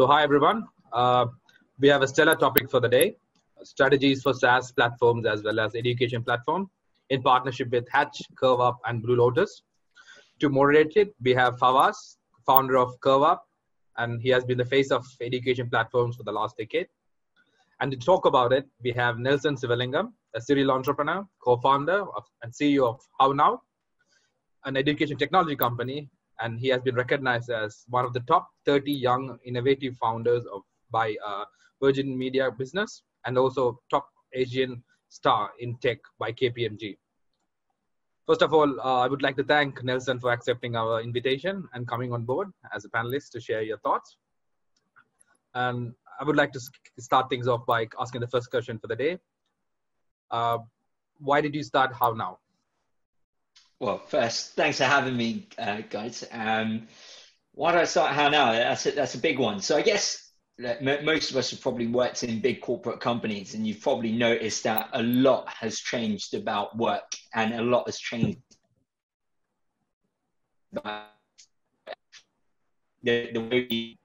So hi, everyone. We have a stellar topic for the day, strategies for SaaS platforms as well as education platform in partnership with Hatch, CurveUp, and Blue Lotus. To moderate it, we have Fawaz, founder of CurveUp, and he has been the face of education platforms for the last decade. And to talk about it, we have Nelson Sivalingam, a serial entrepreneur, co-founder and CEO of GetHowNow, an education technology company, and he has been recognized as one of the top 30 young innovative founders by Virgin Media Business, and also top Asian star in tech by KPMG. First of all, I would like to thank Nelson for accepting our invitation and coming on board as a panelist to share your thoughts. And I would like to start things off by asking the first question for the day. Why did you start GetHowNow? Well, first, thanks for having me, guys. Why do I start GetHowNow? That's a big one. So I guess most of us have probably worked in big corporate companies, and you've probably noticed that a lot has changed about work, and a lot has changed about the way we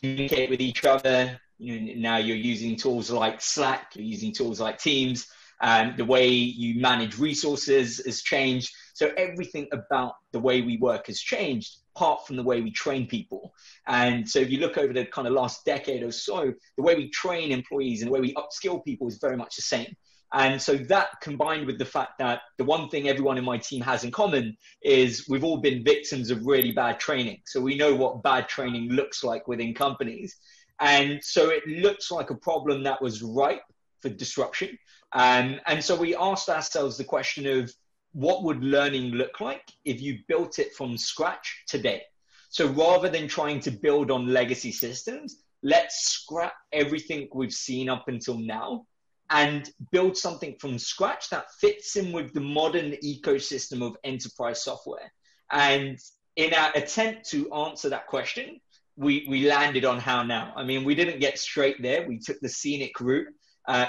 communicate with each other. You know, now you're using tools like Slack, you're using tools like Teams. The way you manage resources has changed. So everything about the way we work has changed, apart from the way we train people. And so if you look over the kind of last decade or so, the way we train employees and the way we upskill people is very much the same. And so that, combined with the fact that the one thing everyone in my team has in common is we've all been victims of really bad training. So we know what bad training looks like within companies. And so it looks like a problem that was ripe for disruption. And so we asked ourselves the question of what would learning look like if you built it from scratch today? So rather than trying to build on legacy systems, let's scrap everything we've seen up until now and build something from scratch that fits in with the modern ecosystem of enterprise software. And in our attempt to answer that question, we landed on GetHowNow. I mean, we didn't get straight there. We took the scenic route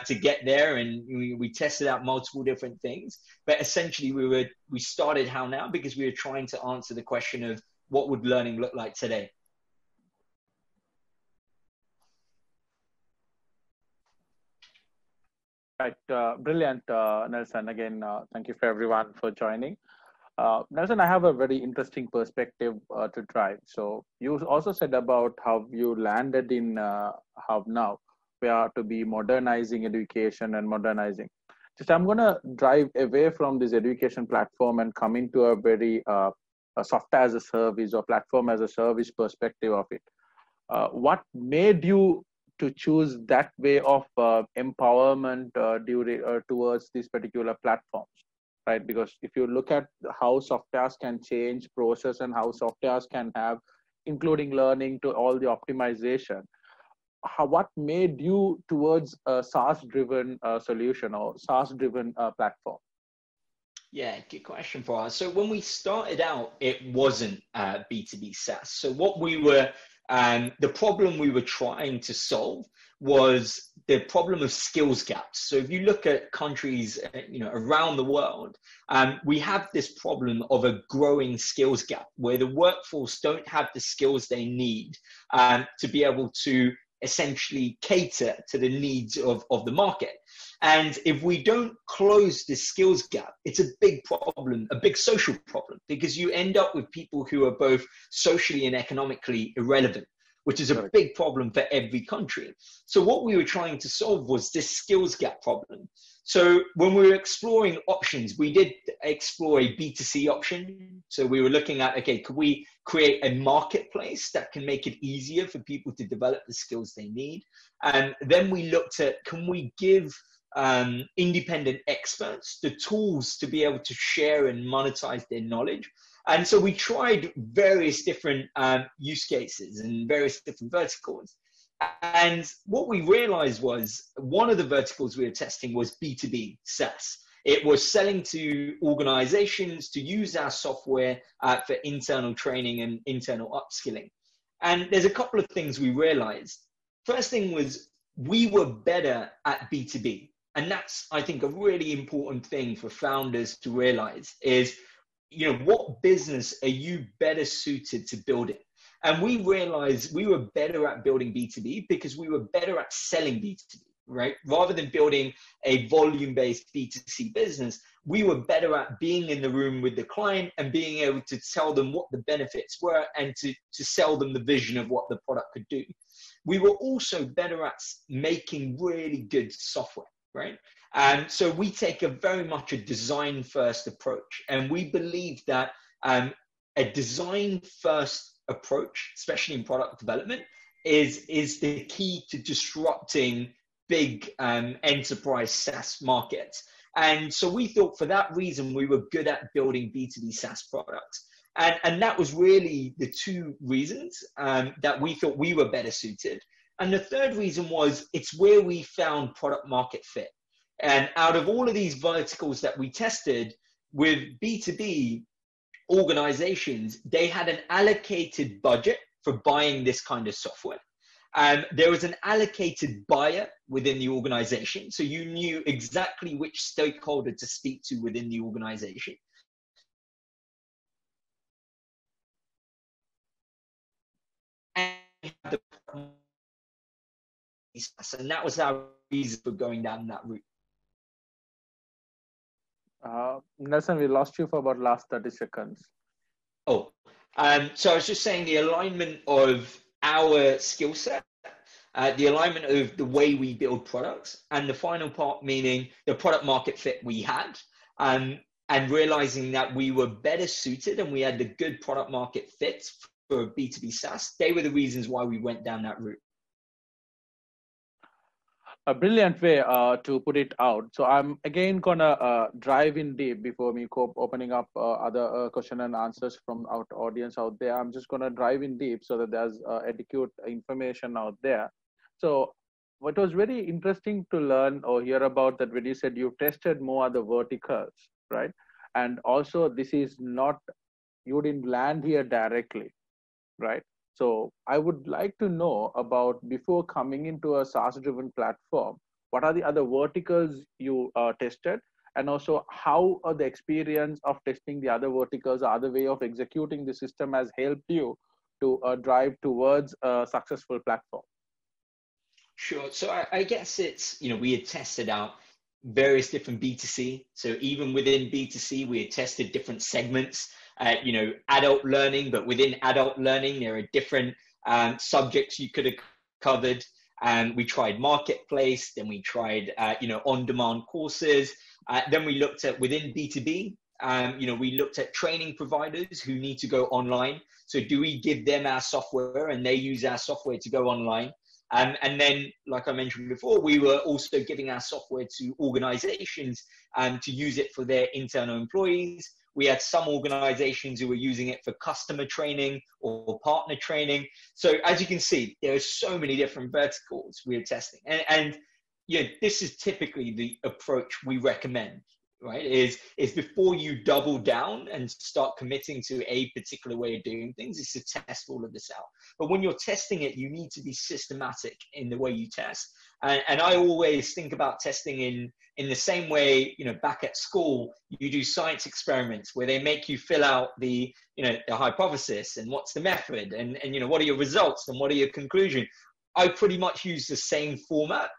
to get there, and we tested out multiple different things, but essentially we started GetHowNow because we were trying to answer the question of what would learning look like today. Right, brilliant, Nelson. Again, thank you for everyone for joining. Nelson, I have a very interesting perspective to try. So you also said about how you landed in GetHowNow. We are to be modernizing education and modernizing. Just I'm going to drive away from this education platform and come into a very software as a service or platform as a service perspective of it. What made you to choose that way of empowerment towards these particular platforms, right? Because if you look at how softwares can change process and how softwares can have, including learning to all the optimization, what made you towards a SaaS-driven solution or SaaS-driven platform? Yeah, good question for us. So when we started out, it wasn't B2B SaaS. So what we were, the problem we were trying to solve was the problem of skills gaps. So if you look at countries, around the world, we have this problem of a growing skills gap where the workforce don't have the skills they need to be able to essentially cater to the needs of the market. And if we don't close this skills gap, it's a big problem, a big social problem, because you end up with people who are both socially and economically irrelevant, which is a big problem for every country. So what we were trying to solve was this skills gap problem. So when we were exploring options, we did explore a B2C option. So we were looking at, okay, could we create a marketplace that can make it easier for people to develop the skills they need? And then we looked at, can we give independent experts the tools to be able to share and monetize their knowledge? And so we tried various different use cases and various different verticals. And what we realized was one of the verticals we were testing was B2B SaaS. It was selling to organizations to use our software for internal training and internal upskilling. And there's a couple of things we realized. First thing was we were better at B2B. And that's, I think, a really important thing for founders to realize is, what business are you better suited to building? And we realized we were better at building B2B because we were better at selling B2B, right? Rather than building a volume-based B2C business, we were better at being in the room with the client and being able to tell them what the benefits were and to sell them the vision of what the product could do. We were also better at making really good software, right? And so we take a very much a design-first approach. And we believe that a design-first approach, especially in product development, is the key to disrupting big enterprise SaaS markets. And so we thought for that reason, we were good at building B2B SaaS products. And that was really the two reasons that we thought we were better suited. And the third reason was it's where we found product market fit. And out of all of these verticals that we tested with B2B organizations, they had an allocated budget for buying this kind of software. There was an allocated buyer within the organization. So you knew exactly which stakeholder to speak to within the organization. And that was our reason for going down that route. Nelson, we lost you for about last 30 seconds. Oh, so I was just saying the alignment of our skill set, the alignment of the way we build products, and the final part meaning the product market fit we had, and realizing that we were better suited and we had the good product market fit for B2B SaaS. They were the reasons why we went down that route. A brilliant way to put it out. So I'm again gonna drive in deep before me opening up other question and answers from our audience out there. I'm just gonna drive in deep so that there's adequate information out there. So what was very interesting to learn or hear about that when you said you've tested more other verticals, right? And also this is not, you didn't land here directly, right? So I would like to know about, before coming into a SaaS-driven platform, what are the other verticals you tested? And also, how are the experience of testing the other verticals, the other way of executing the system has helped you to drive towards a successful platform? Sure. So I guess it's, you know, we had tested out various different B2C. So even within B2C, we had tested different segments. You know, adult learning, but within adult learning, there are different subjects you could have covered. We tried marketplace, then we tried, you know, on-demand courses. Then we looked at within B2B, you know, we looked at training providers who need to go online. So do we give them our software and they use our software to go online? And then, like I mentioned before, we were also giving our software to organizations to use it for their internal employees. We had some organizations who were using it for customer training or partner training. So as you can see, there are so many different verticals we are testing. And you know, this is typically the approach we recommend, right? Is before you double down and start committing to a particular way of doing things, is to test all of this out. But when you're testing it, you need to be systematic in the way you test. And I always think about testing in the same way, you know, back at school, you do science experiments where they make you fill out the, you know, the hypothesis and what's the method and, you know, what are your results and what are your conclusions? I pretty much use the same format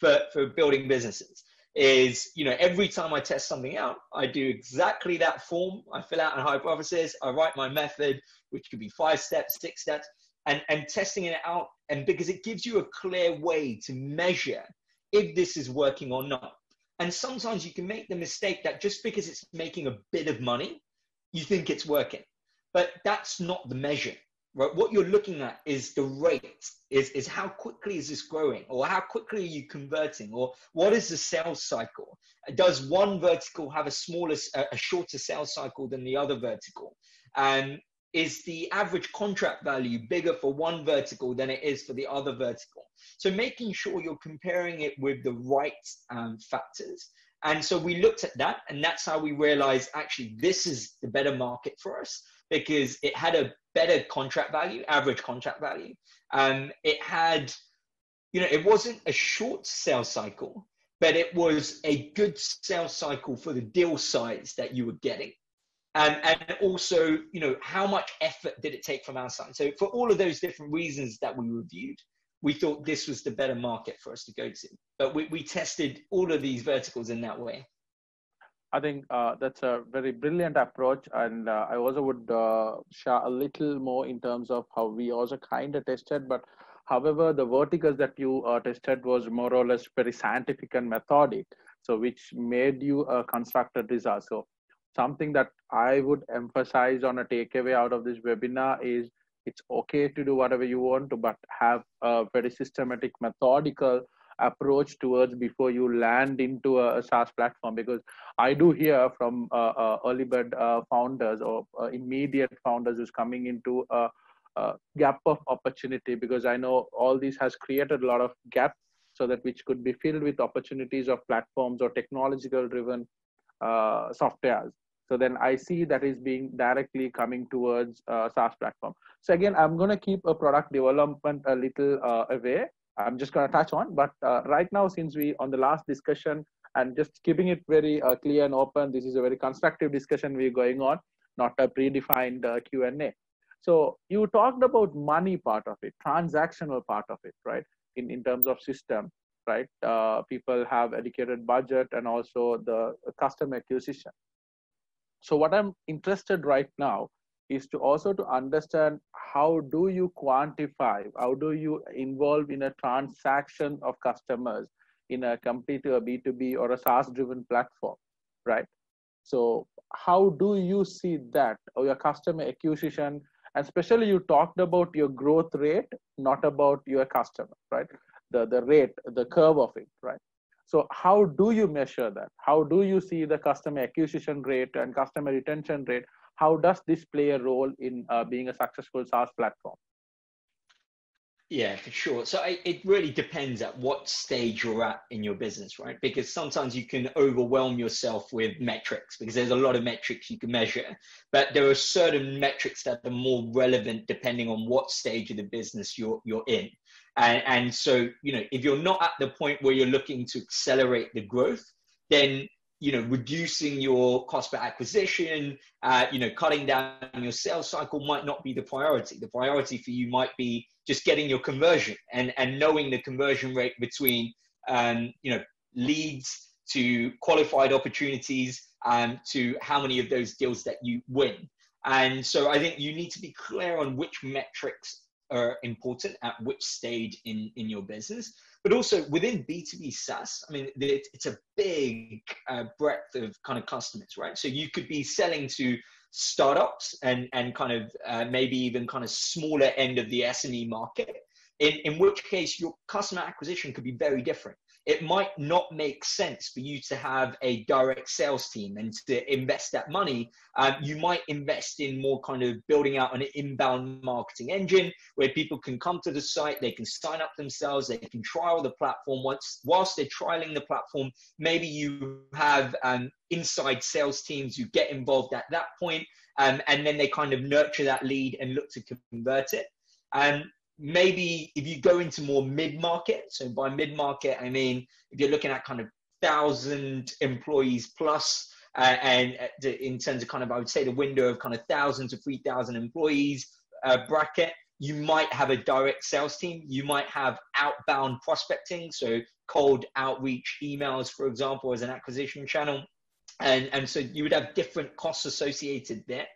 for building businesses. Is, you know, every time I test something out, I do exactly that form. I fill out a hypothesis, I write my method, which could be 5 steps, 6 steps. And testing it out, and because it gives you a clear way to measure if this is working or not. And sometimes you can make the mistake that just because it's making a bit of money, you think it's working. But that's not the measure, right? What you're looking at is the rate, is how quickly is this growing, or how quickly are you converting, or what is the sales cycle? Does one vertical have a shorter sales cycle than the other vertical? Is the average contract value bigger for one vertical than it is for the other vertical? So making sure you're comparing it with the right factors. And so we looked at that, and that's how we realized actually this is the better market for us, because it had a better contract value, average contract value. It had, you know, it wasn't a short sales cycle, but it was a good sales cycle for the deal size that you were getting. And also, you know, how much effort did it take from our side? So for all of those different reasons that we reviewed, we thought this was the better market for us to go to. But we tested all of these verticals in that way. I think that's a very brilliant approach. And I also would share a little more in terms of how we also kind of tested. But however, the verticals that you tested was more or less very scientific and methodic, so which made you construct a result. So something that I would emphasize on a takeaway out of this webinar is it's okay to do whatever you want to, but have a very systematic, methodical approach towards before you land into a SaaS platform. Because I do hear from early bird founders or immediate founders who's coming into a gap of opportunity, because I know all this has created a lot of gaps, so that which could be filled with opportunities of platforms or technological driven softwares. So then I see that is being directly coming towards SaaS platform. So again, I'm going to keep a product development a little away. I'm just going to touch on, but right now, since we on the last discussion and just keeping it very clear and open, this is a very constructive discussion we're going on, not a predefined Q&A. So you talked about money part of it, transactional part of it, right? In terms of system, right? People have allocated budget and also the customer acquisition. So what I'm interested right now is to also to understand how do you quantify, how do you involve in a transaction of customers in a complete B2B or a SaaS driven platform, right? So how do you see that or your customer acquisition, and especially you talked about your growth rate, not about your customer, right? The rate, the curve of it, right? So how do you measure that? How do you see the customer acquisition rate and customer retention rate? How does this play a role in being a successful SaaS platform? Yeah, for sure. So it really depends at what stage you're at in your business, right? Because sometimes you can overwhelm yourself with metrics because there's a lot of metrics you can measure, but there are certain metrics that are more relevant depending on what stage of the business you're in. And so, you know, if you're not at the point where you're looking to accelerate the growth, then, you know, reducing your cost per acquisition, you know, cutting down your sales cycle might not be the priority. The priority for you might be just getting your conversion and knowing the conversion rate between, you know, leads to qualified opportunities to how many of those deals that you win. And so I think you need to be clear on which metrics are important at which stage in your business. But also within B2B SaaS, I mean, it's a big breadth of kind of customers, right? So you could be selling to startups and kind of maybe even kind of smaller end of the SME market, in which case your customer acquisition could be very different. It might not make sense for you to have a direct sales team and to invest that money. You might invest in more kind of building out an inbound marketing engine where people can come to the site, they can sign up themselves, they can trial the platform. Whilst they're trialing the platform, maybe you have inside sales teams who get involved at that point, and then they kind of nurture that lead and look to convert it. Maybe if you go into more mid-market, so by mid-market, I mean, if you're looking at kind of 1,000 employees plus, in terms of kind of, I would say the window of kind of 1,000 to 3,000 employees bracket, you might have a direct sales team. You might have outbound prospecting, so cold outreach emails, for example, as an acquisition channel. And so you would have different costs associated there.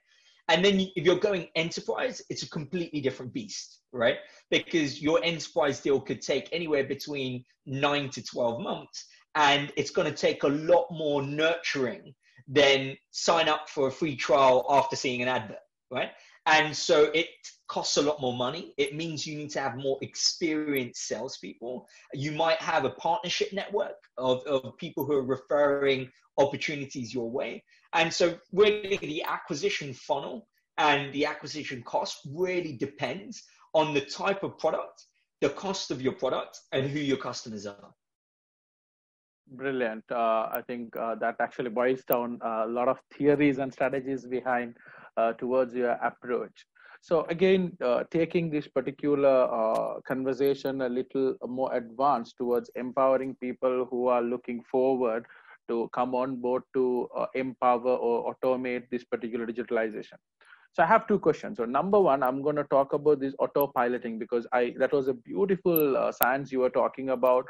And then if you're going enterprise, it's a completely different beast, right? Because your enterprise deal could take anywhere between 9 to 12 months, and it's going to take a lot more nurturing than sign up for a free trial after seeing an advert, right? And so it costs a lot more money. It means you need to have more experienced salespeople. You might have a partnership network of people who are referring opportunities your way. And so really the acquisition funnel and the acquisition cost really depends on the type of product, the cost of your product, and who your customers are. Brilliant. I think that actually boils down a lot of theories and strategies behind towards your approach. So again, taking this particular conversation a little more advanced towards empowering people who are looking forward to come on board to empower or automate this particular digitalization. So I have two questions. So number one, I'm going to talk about this autopiloting, because that was a beautiful science you were talking about,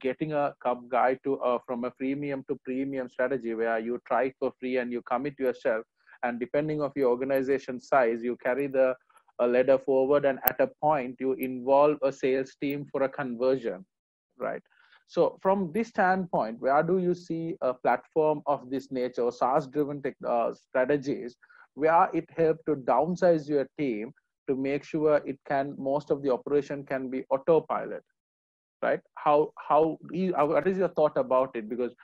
getting a guy to from a freemium to premium strategy, where you try for free and you commit yourself, and depending on your organization size, you carry the ladder forward, and at a point you involve a sales team for a conversion, right? So from this standpoint, where do you see a platform of this nature, or SaaS-driven strategies, where it helps to downsize your team to make sure it can, most of the operation can be autopilot, right? What is your thought about it? Because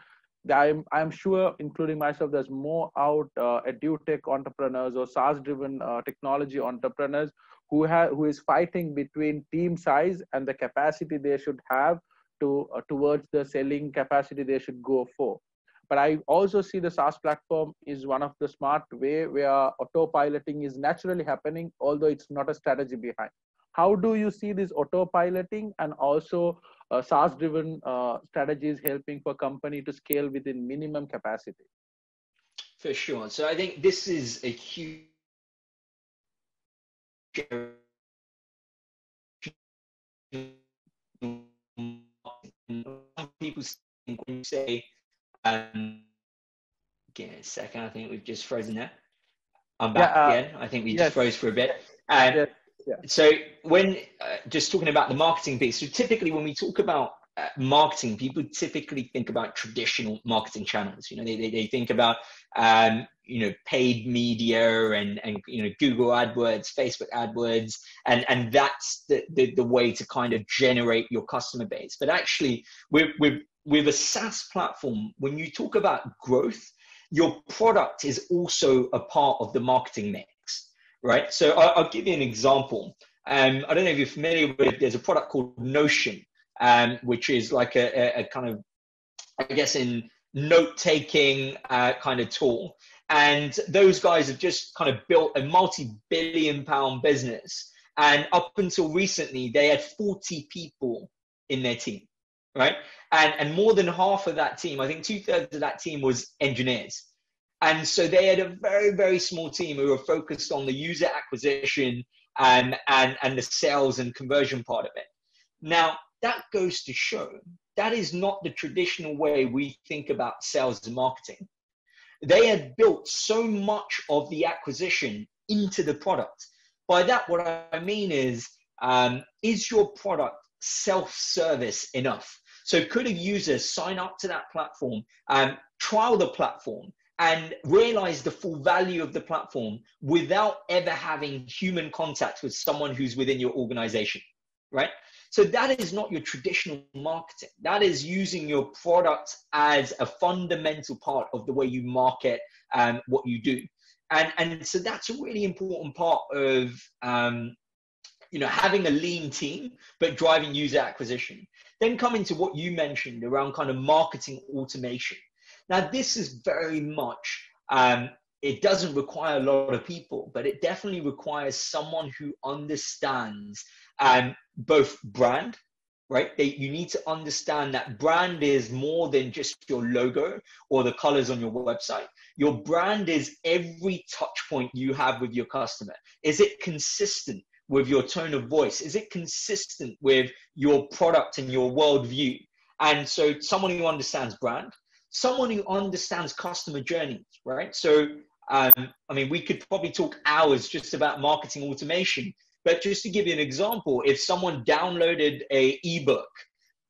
I'm sure, including myself, there's more out edutech entrepreneurs or SaaS-driven technology entrepreneurs who is fighting between team size and the capacity they should have to towards the selling capacity they should go for. But I also see the SaaS platform is one of the smart way where autopiloting is naturally happening, although it's not a strategy behind. How do you see this autopiloting and also SaaS-driven strategies helping for company to scale within minimum capacity? For sure. So I think this is a huge people say. Give me a second. I think we've just frozen there. I'm back again. I think we just froze for a bit. So when just talking about the marketing piece, so typically when we talk about marketing, people typically think about traditional marketing channels. You know, they think about you know, paid media and you know, Google AdWords, Facebook AdWords, and that's the way to kind of generate your customer base. But actually, with a SaaS platform, when you talk about growth, your product is also a part of the marketing mix, right? So I'll give you an example. I don't know if you're familiar with, there's a product called Notion, which is like a kind of, I guess, in note-taking kind of tool. And those guys have just kind of built a multi-billion-pound business. And up until recently, they had 40 people in their team. Right. And more than half of that team, I think 2/3 of that team was engineers. And so they had a very, very small team who were focused on the user acquisition and the sales and conversion part of it. Now, that goes to show that is not the traditional way we think about sales and marketing. They had built so much of the acquisition into the product. By that, what I mean is your product self-service enough? So could a user sign up to that platform, trial the platform, and realize the full value of the platform without ever having human contact with someone who's within your organization, right? So that is not your traditional marketing. That is using your product as a fundamental part of the way you market what you do. And so that's a really important part of you know, having a lean team, but driving user acquisition. Then coming to what you mentioned around kind of marketing automation. Now, this is very much, it doesn't require a lot of people, but it definitely requires someone who understands both brand, right? You need to understand that brand is more than just your logo or the colors on your website. Your brand is every touch point you have with your customer. Is it consistent with your tone of voice? Is it consistent with your product and your worldview? And so someone who understands brand, someone who understands customer journeys, right? So, I mean, we could probably talk hours just about marketing automation, but just to give you an example, if someone downloaded an ebook,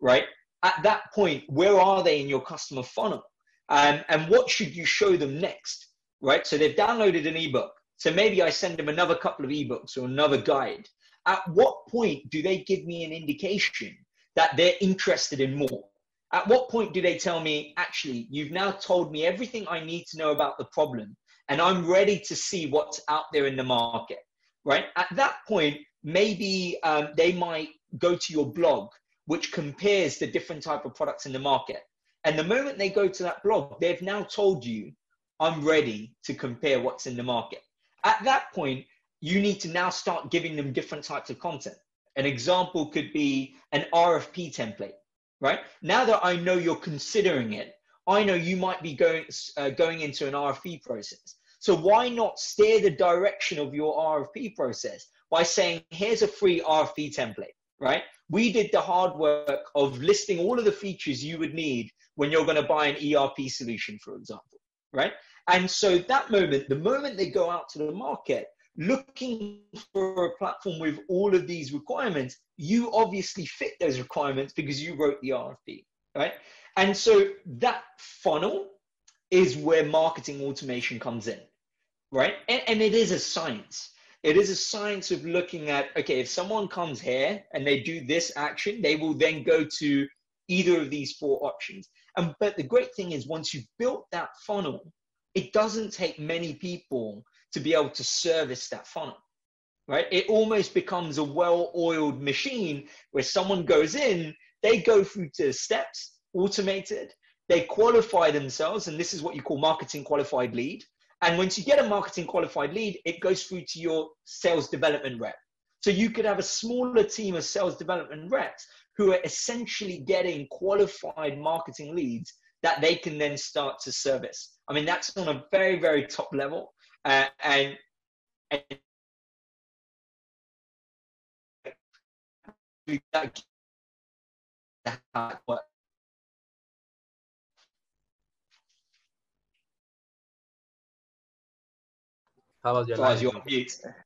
right? At that point, where are they in your customer funnel? And what should you show them next, right? So they've downloaded an ebook. So maybe I send them another couple of ebooks or another guide. At what point do they give me an indication that they're interested in more? At what point do they tell me, actually, you've now told me everything I need to know about the problem, and I'm ready to see what's out there in the market, right? At that point, maybe they might go to your blog, which compares the different type of products in the market. And the moment they go to that blog, they've now told you, I'm ready to compare what's in the market. At that point, you need to now start giving them different types of content. An example could be an RFP template, right? Now that I know you're considering it, I know you might be going into an RFP process. So why not steer the direction of your RFP process by saying, here's a free RFP template, right? We did the hard work of listing all of the features you would need when you're going to buy an ERP solution, for example, right? And so that moment, the moment they go out to the market, looking for a platform with all of these requirements, you obviously fit those requirements because you wrote the RFP, right? And so that funnel is where marketing automation comes in, right? And it is a science. It is a science of looking at, okay, if someone comes here and they do this action, they will then go to either of these four options. But the great thing is, once you've built that funnel, it doesn't take many people to be able to service that funnel, right? It almost becomes a well-oiled machine where someone goes in, they go through to steps, automated, they qualify themselves, and this is what you call marketing qualified lead. And once you get a marketing qualified lead, it goes through to your sales development rep. So you could have a smaller team of sales development reps who are essentially getting qualified marketing leads that they can then start to service. I mean, that's on a very, very top level. And how was your life?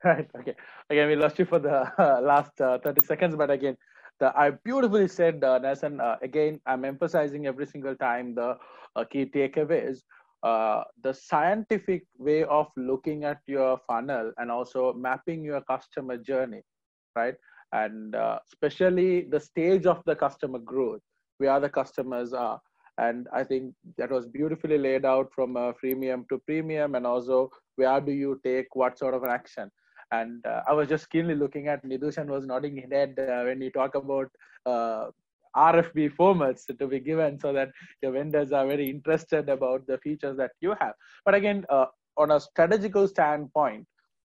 Right. Okay. Again, we lost you for the last 30 seconds, but again, I beautifully said, Nelson. Again, I'm emphasizing every single time the key takeaway is the scientific way of looking at your funnel and also mapping your customer journey, right? And especially the stage of the customer growth, where the customers are. And I think that was beautifully laid out from freemium to premium, and also where do you take what sort of an action. And I was just keenly looking at Nidushan was nodding his head when you talk about RFP formats to be given so that the vendors are very interested about the features that you have. But again, on a strategical standpoint,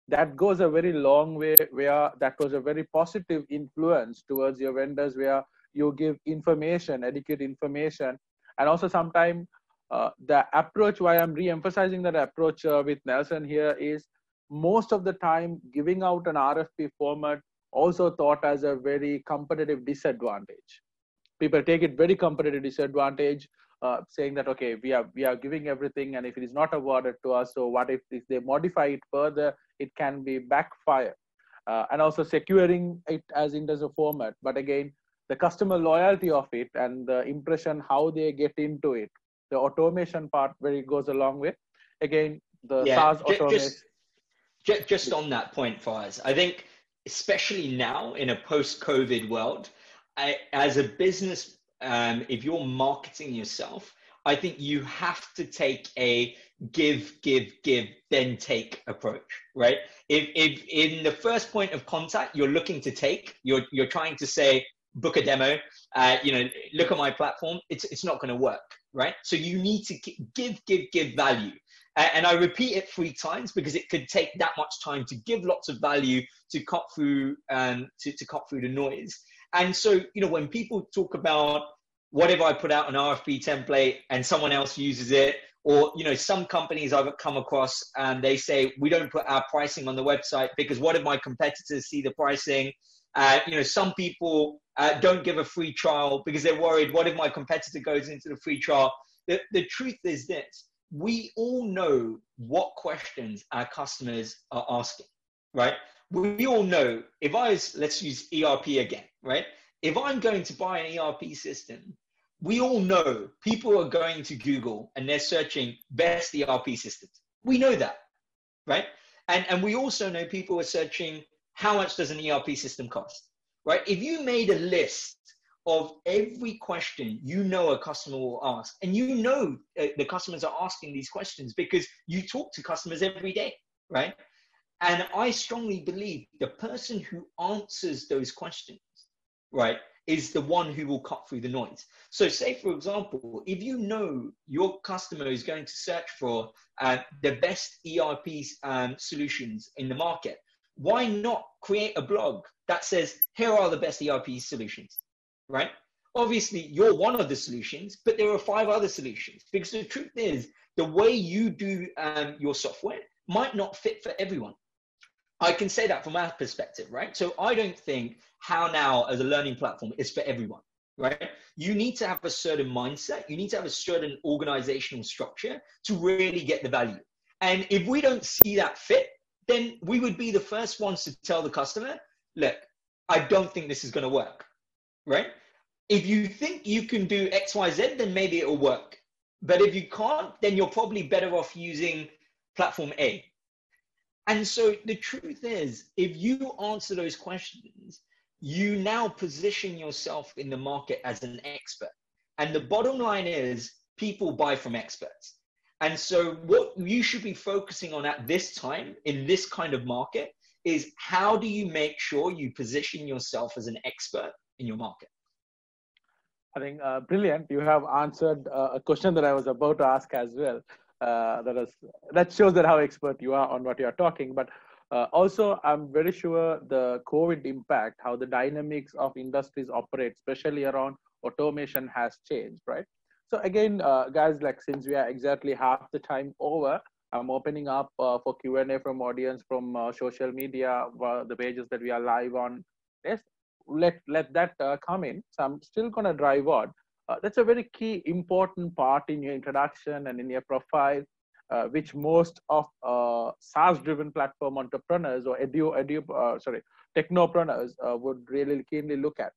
that goes a very long way, where that was a very positive influence towards your vendors, where you give information, adequate information. And also sometimes the approach, why I'm re-emphasizing that approach with Nelson here, is most of the time giving out an RFP format also thought as a very competitive disadvantage. People take it very competitive disadvantage, saying that, okay, we are giving everything, and if it is not awarded to us, so what if they modify it further, it can be backfire. And also securing it as in terms of format. But again, the customer loyalty of it and the impression, how they get into it, the automation part where it goes a long way. Again, the SaaS automation. Just on that point, Fawaz, I think especially now in a post-COVID world, as a business, if you're marketing yourself, I think you have to take a give, then take approach, right? If in the first point of contact, you're looking to take, you're trying to say, book a demo, you know, look at my platform, it's not going to work, right? So you need to give value. And I repeat it 3 times because it could take that much time to give lots of value to cut through to cut through the noise. And so, you know, when people talk about what if I put out an RFP template and someone else uses it, or, you know, some companies I've come across and they say, we don't put our pricing on the website because what if my competitors see the pricing? You know, some people don't give a free trial because they're worried, what if my competitor goes into the free trial? The truth is this. We all know what questions our customers are asking, right? We all know if I was, let's use ERP again, right? If I'm going to buy an ERP system, we all know people are going to Google and they're searching best ERP systems. We know that, right? And we also know people are searching how much does an ERP system cost, right? If you made a list of every question you know a customer will ask, and you know the customers are asking these questions because you talk to customers every day, right? And I strongly believe the person who answers those questions, right, is the one who will cut through the noise. So say, for example, if you know your customer is going to search for the best ERP solutions in the market, why not create a blog that says, here are the best ERP solutions, right? Obviously, you're one of the solutions, but there are 5 other solutions, because the truth is the way you do your software might not fit for everyone. I can say that from our perspective, right? So I don't think HowNow as a learning platform is for everyone, right? You need to have a certain mindset. You need to have a certain organizational structure to really get the value. And if we don't see that fit, then we would be the first ones to tell the customer, look, I don't think this is going to work, right? If you think you can do X, Y, Z, then maybe it'll work. But if you can't, then you're probably better off using platform A. And so the truth is, if you answer those questions, you now position yourself in the market as an expert. And the bottom line is people buy from experts. And so what you should be focusing on at this time in this kind of market is how do you make sure you position yourself as an expert in your market? I think brilliant. You have answered a question that I was about to ask as well. That shows that how expert you are on what you are talking. But also, I'm very sure the COVID impact, how the dynamics of industries operate, especially around automation, has changed, right? So again, guys, like since we are exactly half the time over, I'm opening up for Q&A from audience, from social media, the pages that we are live on. Yes, let that come in. So I'm still going to drive on. That's a very key important part in your introduction and in your profile, which most of SaaS-driven platform entrepreneurs or technopreneurs would really keenly look at.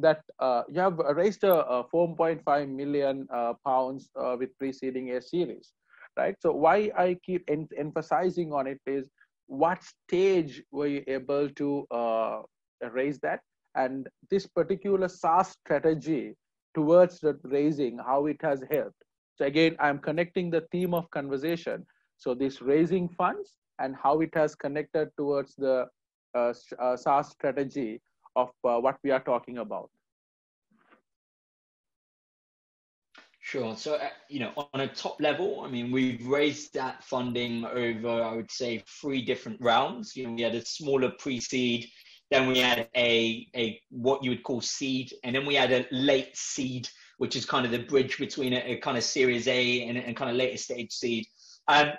That you have raised a 4.5 million pounds with preceding a series, right? So why I keep emphasizing on it is what stage were you able to raise that? And this particular SaaS strategy towards the raising, how it has helped. So again, I'm connecting the theme of conversation. So this raising funds and how it has connected towards the SaaS strategy of what we are talking about. Sure. So, you know, on a top level, I mean, we've raised that funding over, I would say, 3 different rounds. You know, we had a smaller pre-seed, then we had a what you would call seed, and then we had a late seed, which is kind of the bridge between a kind of Series A and kind of later stage seed. On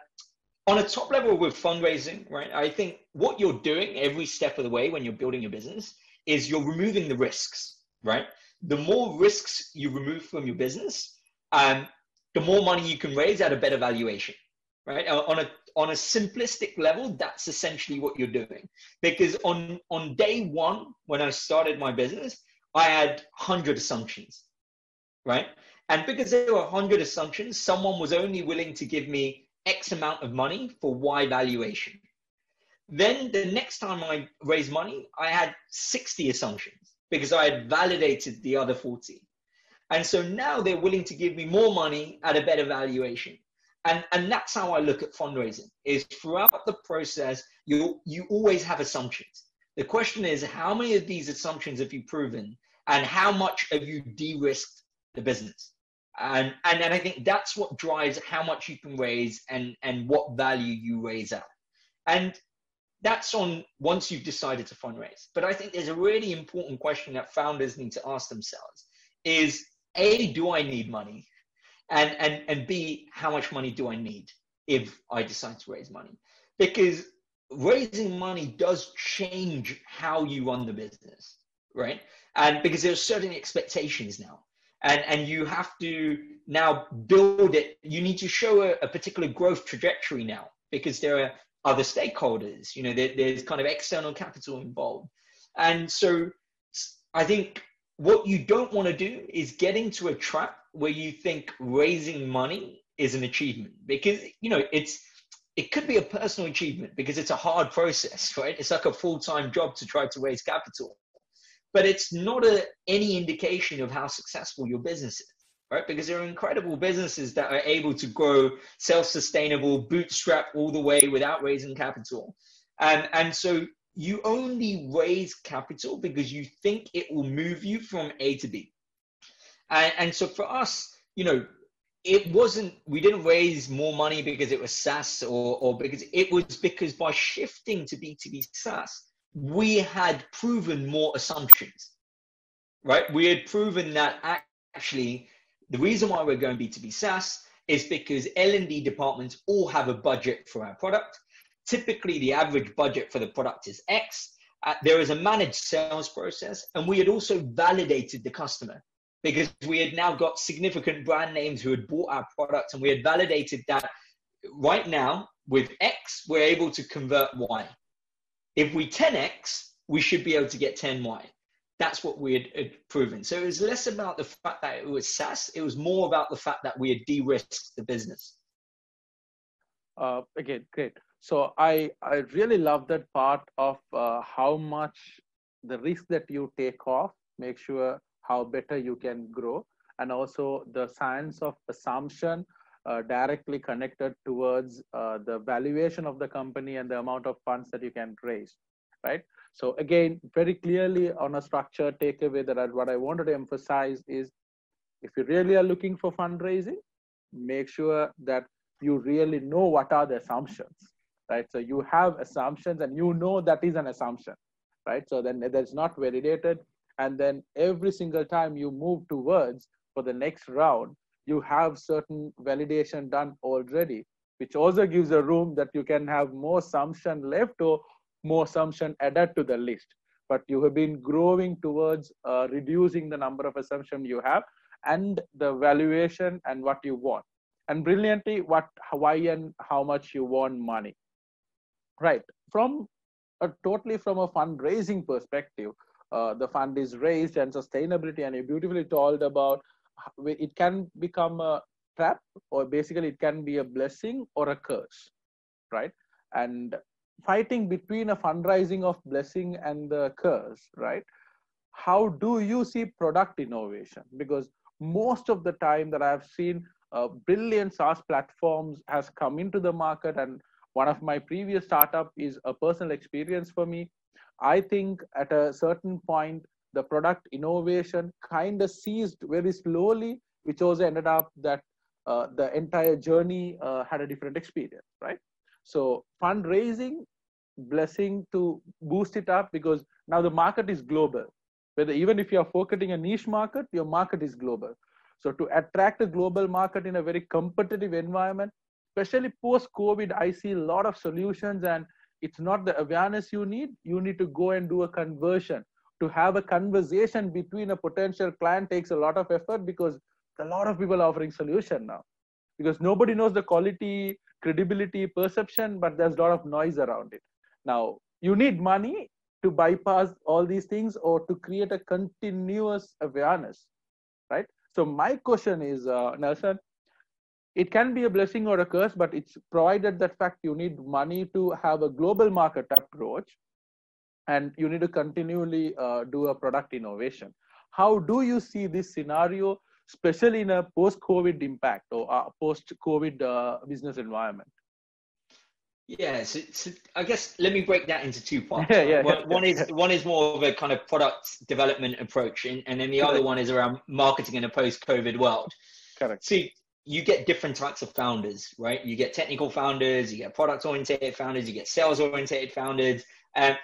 a top level with fundraising, right, I think what you're doing every step of the way when you're building your business is you're removing the risks, right? The more risks you remove from your business, the more money you can raise at a better valuation, right? On a simplistic level, that's essentially what you're doing. Because on day one, when I started my business, I had 100 assumptions, right? And because there were 100 assumptions, someone was only willing to give me X amount of money for Y valuation. Then the next time I raised money, I had 60 assumptions because I had validated the other 40. And so now they're willing to give me more money at a better valuation. And that's how I look at fundraising, is throughout the process, you always have assumptions. The question is, how many of these assumptions have you proven and how much have you de-risked the business? And I think that's what drives how much you can raise and what value you raise out. And that's on once you've decided to fundraise. But I think there's a really important question that founders need to ask themselves is, A, do I need money? And B, how much money do I need if I decide to raise money? Because raising money does change how you run the business, right? And because there are certain expectations now. And you have to now build it. You need to show a particular growth trajectory now because there are other stakeholders, you know, there's kind of external capital involved. And so I think what you don't want to do is get into a trap where you think raising money is an achievement because, you know, it could be a personal achievement because it's a hard process, right? It's like a full-time job to try to raise capital. But it's not any indication of how successful your business is, right? Because there are incredible businesses that are able to grow self-sustainable, bootstrap all the way without raising capital. And so you only raise capital because you think it will move you from A to B. And so for us, you know, we didn't raise more money because it was SaaS or because by shifting to B2B SaaS, we had proven more assumptions, right? We had proven that actually the reason why we're going B2B SaaS is because L&D departments all have a budget for our product. Typically, the average budget for the product is X. There is a managed sales process, and we had also validated the customer because we had now got significant brand names who had bought our product, and we had validated that right now with X, we're able to convert Y. If we 10X, we should be able to get 10Y. That's what we had proven. So it was less about the fact that it was SaaS. It was more about the fact that we had de-risked the business. Again, great. So I really love that part of how much the risk that you take off, make sure how better you can grow. And also the science of assumption directly connected towards the valuation of the company and the amount of funds that you can raise, right? So again, very clearly on a structure takeaway that what I wanted to emphasize is if you really are looking for fundraising, make sure that you really know what are the assumptions, right? So you have assumptions and you know that is an assumption, right? So then that's not validated. And then every single time you move towards for the next round, you have certain validation done already, which also gives a room that you can have more assumption left or more assumption added to the list. But you have been growing towards reducing the number of assumptions you have and the valuation and what you want. And brilliantly, why and how much you want money, right? From a fundraising perspective, the fund is raised and sustainability, and you beautifully told about it can become a trap, or basically it can be a blessing or a curse, right? And fighting between a fundraising of blessing and the curse, right? How do you see product innovation? Because most of the time that I've seen brilliant SaaS platforms has come into the market, and one of my previous startup is a personal experience for me. I think at a certain point, the product innovation kind of ceased very slowly, which also ended up that the entire journey had a different experience, right? So fundraising, blessing to boost it up, because now the market is global. Whether even if you are focusing a niche market, your market is global. So to attract a global market in a very competitive environment, especially post-COVID, I see a lot of solutions, and it's not the awareness you need to go and do a conversion. To have a conversation between a potential client takes a lot of effort because a lot of people are offering solution now. Because nobody knows the quality, credibility, perception, but there's a lot of noise around it. Now, you need money to bypass all these things or to create a continuous awareness, right? So my question is, Nelson, it can be a blessing or a curse, but it's provided that fact you need money to have a global market approach and you need to continually do a product innovation. How do you see this scenario, especially in a post-COVID impact or post-COVID business environment? Yeah, so I guess let me break that into two parts. One is more of a kind of product development approach, and then the other one is around marketing in a post-COVID world. Correct. See, you get different types of founders, right? You get technical founders, you get product-oriented founders, you get sales-oriented founders.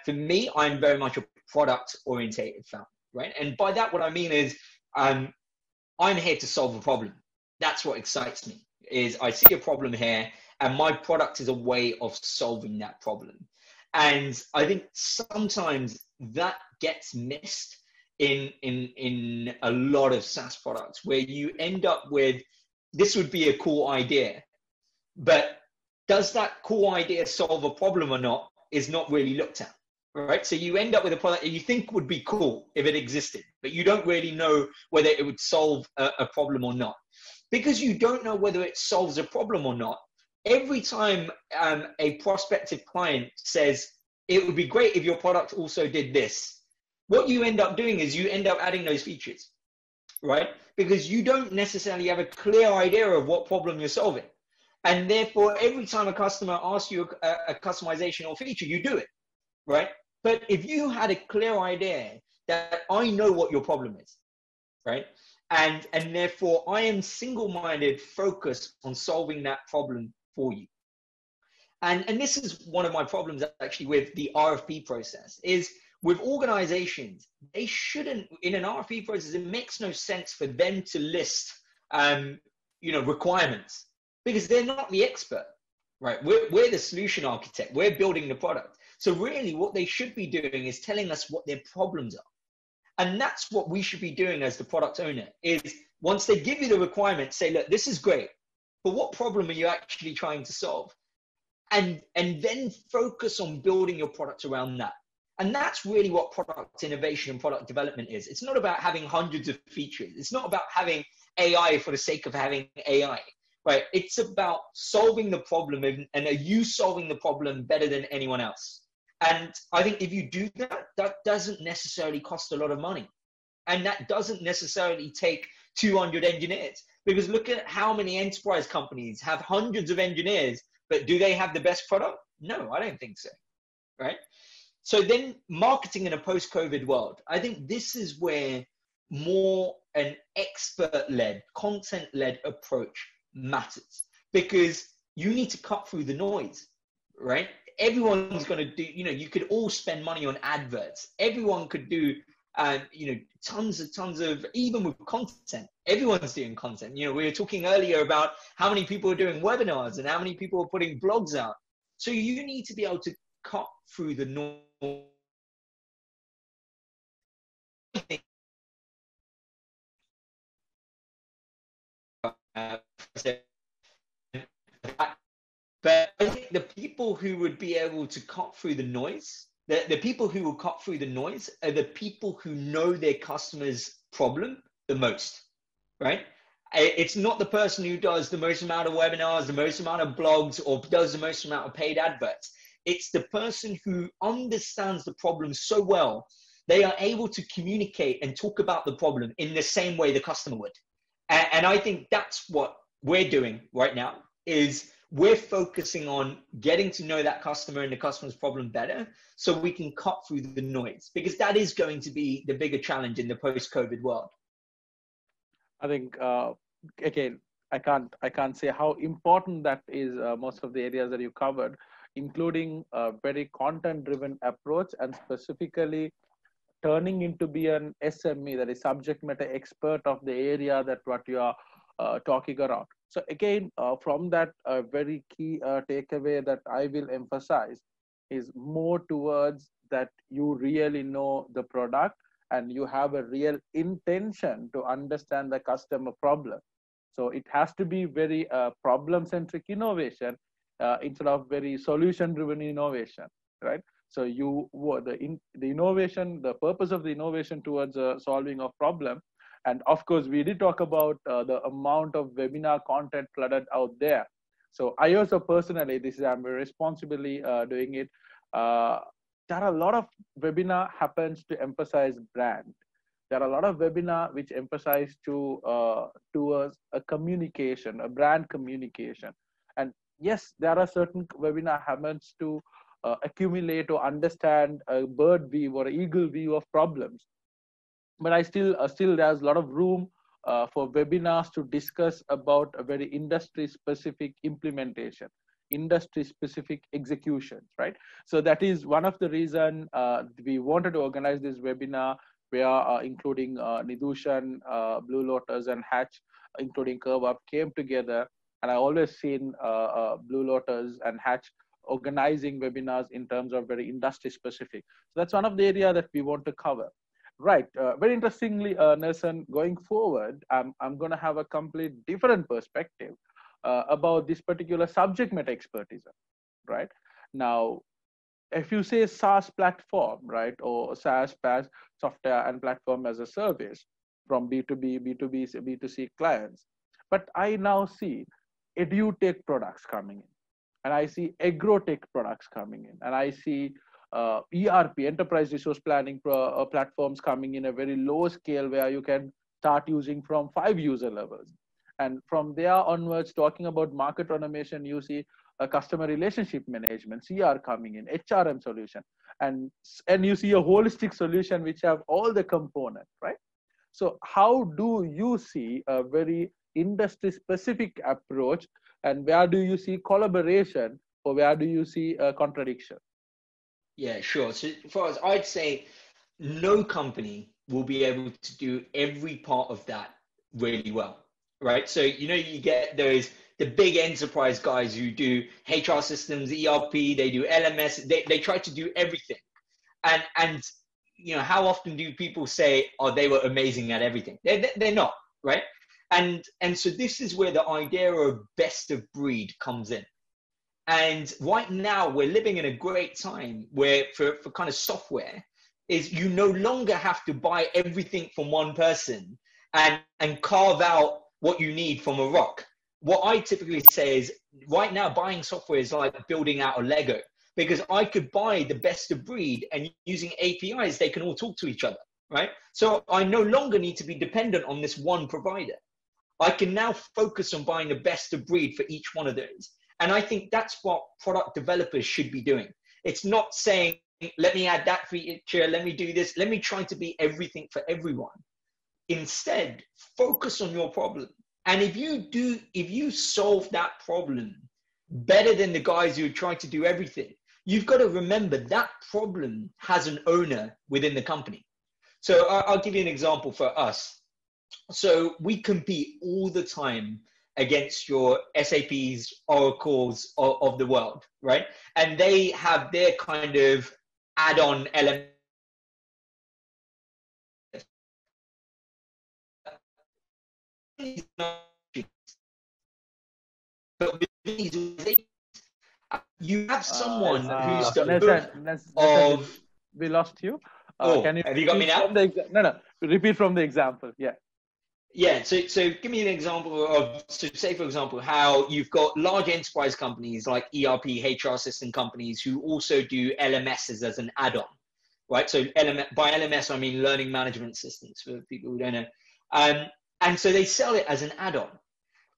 For me, I'm very much a product-oriented founder, right? And by that, what I mean is I'm here to solve a problem. That's what excites me, is I see a problem here, and my product is a way of solving that problem. And I think sometimes that gets missed in a lot of SaaS products, where you end up with, this would be a cool idea, but does that cool idea solve a problem or not is not really looked at, right? So you end up with a product that you think would be cool if it existed, but you don't really know whether it would solve a problem or not. Because you don't know whether it solves a problem or not, every time a prospective client says, it would be great if your product also did this, what you end up doing is you end up adding those features, right? Because you don't necessarily have a clear idea of what problem you're solving. And therefore, every time a customer asks you a customization or feature, you do it, right? But if you had a clear idea that I know what your problem is, right? And therefore, I am single-minded focused on solving that problem for you. And this is one of my problems actually with the RFP process is with organizations, they shouldn't, in an RFP process, it makes no sense for them to list, requirements, because they're not the expert, right? We're the solution architect, we're building the product. So really what they should be doing is telling us what their problems are. And that's what we should be doing as the product owner is, once they give you the requirements, say, look, this is great, but what problem are you actually trying to solve? And then focus on building your product around that. And that's really what product innovation and product development is. It's not about having hundreds of features. It's not about having AI for the sake of having AI, right? It's about solving the problem, and are you solving the problem better than anyone else? And I think if you do that, that doesn't necessarily cost a lot of money. And that doesn't necessarily take 200 engineers, because look at how many enterprise companies have hundreds of engineers, but do they have the best product? No, I don't think so, right? So then marketing in a post-COVID world, I think this is where more an expert-led, content-led approach matters, because you need to cut through the noise, right? Everyone's going to do, you could all spend money on adverts. Everyone could do, tons of, even with content, everyone's doing content. You know, we were talking earlier about how many people are doing webinars and how many people are putting blogs out. So you need to be able to cut through the noise. But I think the people who would be able to cut through the noise, the people who will cut through the noise are the people who know their customer's problem the most, right? It's not the person who does the most amount of webinars, the most amount of blogs, or does the most amount of paid adverts. It's the person who understands the problem so well, they are able to communicate and talk about the problem in the same way the customer would. And I think that's what we're doing right now, is we're focusing on getting to know that customer and the customer's problem better, so we can cut through the noise, because that is going to be the bigger challenge in the post-COVID world. I think, again, I can't say how important that is, most of the areas that you covered, including a very content-driven approach, and specifically turning into be an SME, that is subject matter expert of the area that what you are talking around. So again, from that very key takeaway that I will emphasize is more towards that you really know the product and you have a real intention to understand the customer problem. So it has to be very problem-centric innovation, instead of very solution-driven innovation, right? So the purpose of the innovation towards solving a problem. And of course, we did talk about the amount of webinar content flooded out there. So I also personally, I'm responsibly doing it. There are a lot of webinar happens to emphasize brand. There are a lot of webinar which emphasize towards a communication, a brand communication. And yes, there are certain webinar happens to accumulate or understand a bird view or eagle view of problems. But I still there's a lot of room for webinars to discuss about a very industry-specific implementation, industry-specific executions, right? So that is one of the reason we wanted to organize this webinar. We are including Nidushan, Blue Lotus, and Hatch, including CurveUp, came together. And I've always seen Blue Lotus and Hatch organizing webinars in terms of very industry-specific. So that's one of the areas that we want to cover. Right. Very interestingly, Nelson, going forward, I'm going to have a complete different perspective about this particular subject matter expertise, right? Now, if you say SaaS platform, right, or SaaS, PaaS, software and platform as a service from B2B, B2B, B2C clients, but I now see edutech products coming in, and I see agrotech products coming in, and I see ERP, enterprise resource planning platforms coming in a very low scale where you can start using from 5 user levels. And from there onwards, talking about market automation, you see a customer relationship management, CR coming in, HRM solution. And you see a holistic solution which have all the components, right? So how do you see a very industry specific approach, and where do you see collaboration, or where do you see a contradiction? Yeah, sure. So for us, I'd say no company will be able to do every part of that really well, right? So, you know, you get those, the big enterprise guys who do HR systems, ERP, they do LMS, they try to do everything. And you know, how often do people say, oh, they were amazing at everything? They're not, right? And so this is where the idea of best of breed comes in. And right now we're living in a great time where for kind of software is you no longer have to buy everything from one person and carve out what you need from a rock. What I typically say is right now buying software is like building out a Lego, because I could buy the best of breed and using APIs, they can all talk to each other, right? So I no longer need to be dependent on this one provider. I can now focus on buying the best of breed for each one of those. And I think that's what product developers should be doing. It's not saying, let me add that feature, let me do this, let me try to be everything for everyone. Instead, focus on your problem. And if you solve that problem better than the guys who try to do everything, you've got to remember that problem has an owner within the company. So I'll give you an example for us. So we compete all the time against your SAPs, Oracles of the world, right? And they have their kind of add-on element. But with these, you have someone who's the Nelson, we lost you. Can you have you got me now? No. Repeat from the example. Yeah. So give me an example of, so say for example, how you've got large enterprise companies like ERP, HR system companies who also do LMSs as an add-on, right? So by LMS, I mean learning management systems for people who don't know. And so they sell it as an add-on.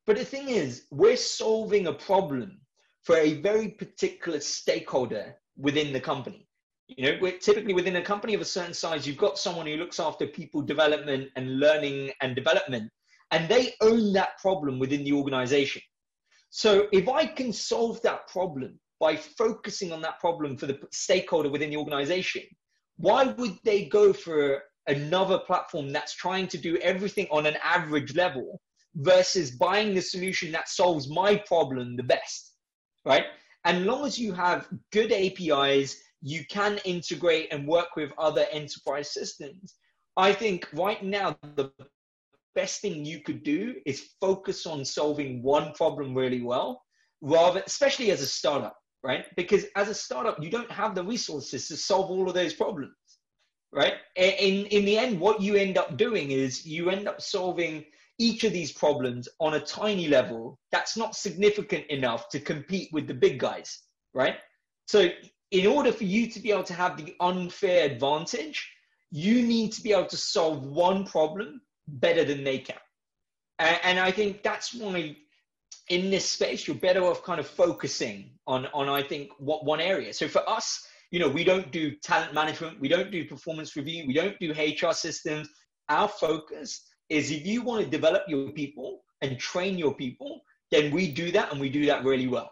But the thing is, we're solving a problem for a very particular stakeholder within the company. You know, we're typically within a company of a certain size, you've got someone who looks after people development and learning and development, and they own that problem within the organization. So if I can solve that problem by focusing on that problem for the stakeholder within the organization, why would they go for another platform that's trying to do everything on an average level versus buying the solution that solves my problem the best, right? And long as you have good APIs, you can integrate and work with other enterprise systems. I think right now, the best thing you could do is focus on solving one problem really well, especially as a startup, right? Because as a startup, you don't have the resources to solve all of those problems, right? In the end, what you end up doing is you end up solving each of these problems on a tiny level that's not significant enough to compete with the big guys, right? So in order for you to be able to have the unfair advantage, you need to be able to solve one problem better than they can. And I think that's why in this space, you're better off kind of focusing on I think, what one area. So for us, you know, we don't do talent management. We don't do performance review. We don't do HR systems. Our focus is if you want to develop your people and train your people, then we do that, and we do that really well,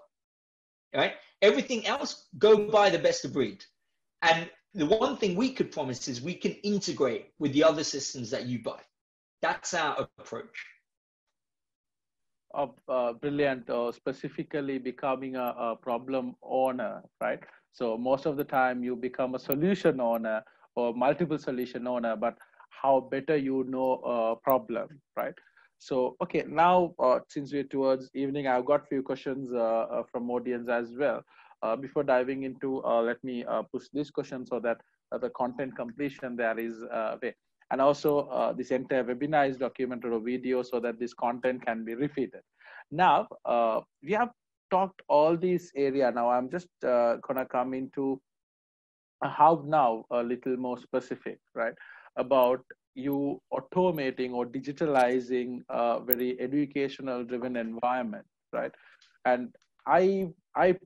right? Everything else, go by the best of breed. And the one thing we could promise is we can integrate with the other systems that you buy. That's our approach. Brilliant. Specifically becoming a problem owner, right? So most of the time you become a solution owner or multiple solution owner, but how better you know a problem, right? So, okay, now since we're towards evening, I've got a few questions from audience as well. Before diving into, let me push this question so that the content completion there is there. And also this entire webinar is documented or video so that this content can be repeated. Now, we have talked all these area. Now I'm just gonna come into how now a little more specific, right? About you automating or digitalizing a very educational driven environment, right? And I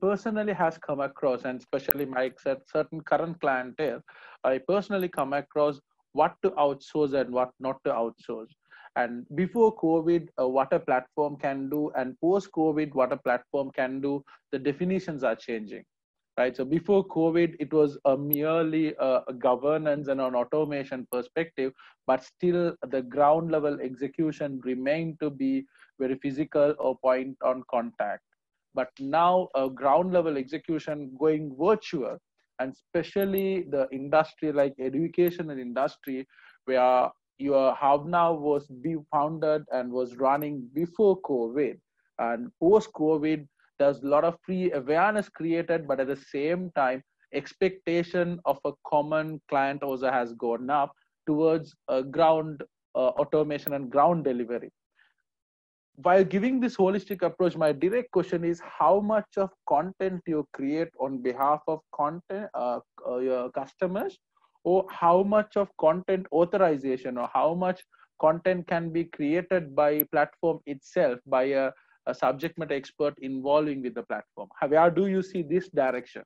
personally has come across, and especially my certain current clientele, I personally come across what to outsource and what not to outsource. And before COVID, what a platform can do, and post COVID, what a platform can do, the definitions are changing. right? So before COVID, it was a merely a governance and an automation perspective, but still the ground level execution remained to be very physical or point on contact. But now ground level execution going virtual, and especially the industry like educational industry, where your HowNow was founded and was running before COVID, and post COVID, there's a lot of free awareness created, but at the same time, expectation of a common client also has gone up towards ground automation and ground delivery. While giving this holistic approach, my direct question is how much of content you create on behalf of content your customers, or how much of content authorization, or how much content can be created by platform itself, by a subject matter expert involving with the platform? Where do you see this direction?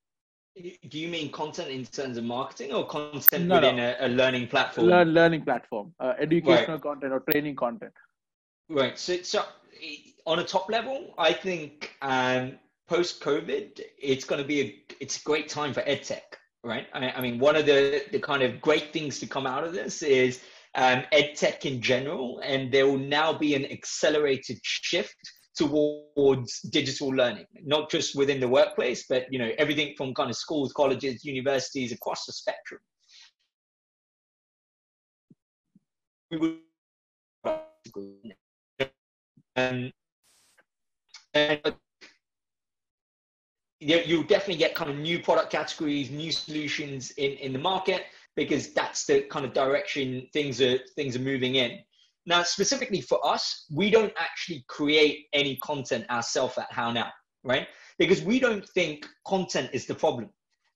Do you mean content in terms of marketing, or content within a learning platform? Learning platform, educational content or training content. Right. So on a top level, I think post-COVID, it's going to be it's a great time for edtech, right? I mean, one of the kind of great things to come out of this is edtech in general, and there will now be an accelerated shift towards digital learning, not just within the workplace, but, you know, everything from kind of schools, colleges, universities, across the spectrum. We would. And you'll definitely get kind of new product categories, new solutions in the market, because that's the kind of direction things are moving in. Now, specifically for us, we don't actually create any content ourselves at HowNow, right? Because we don't think content is the problem.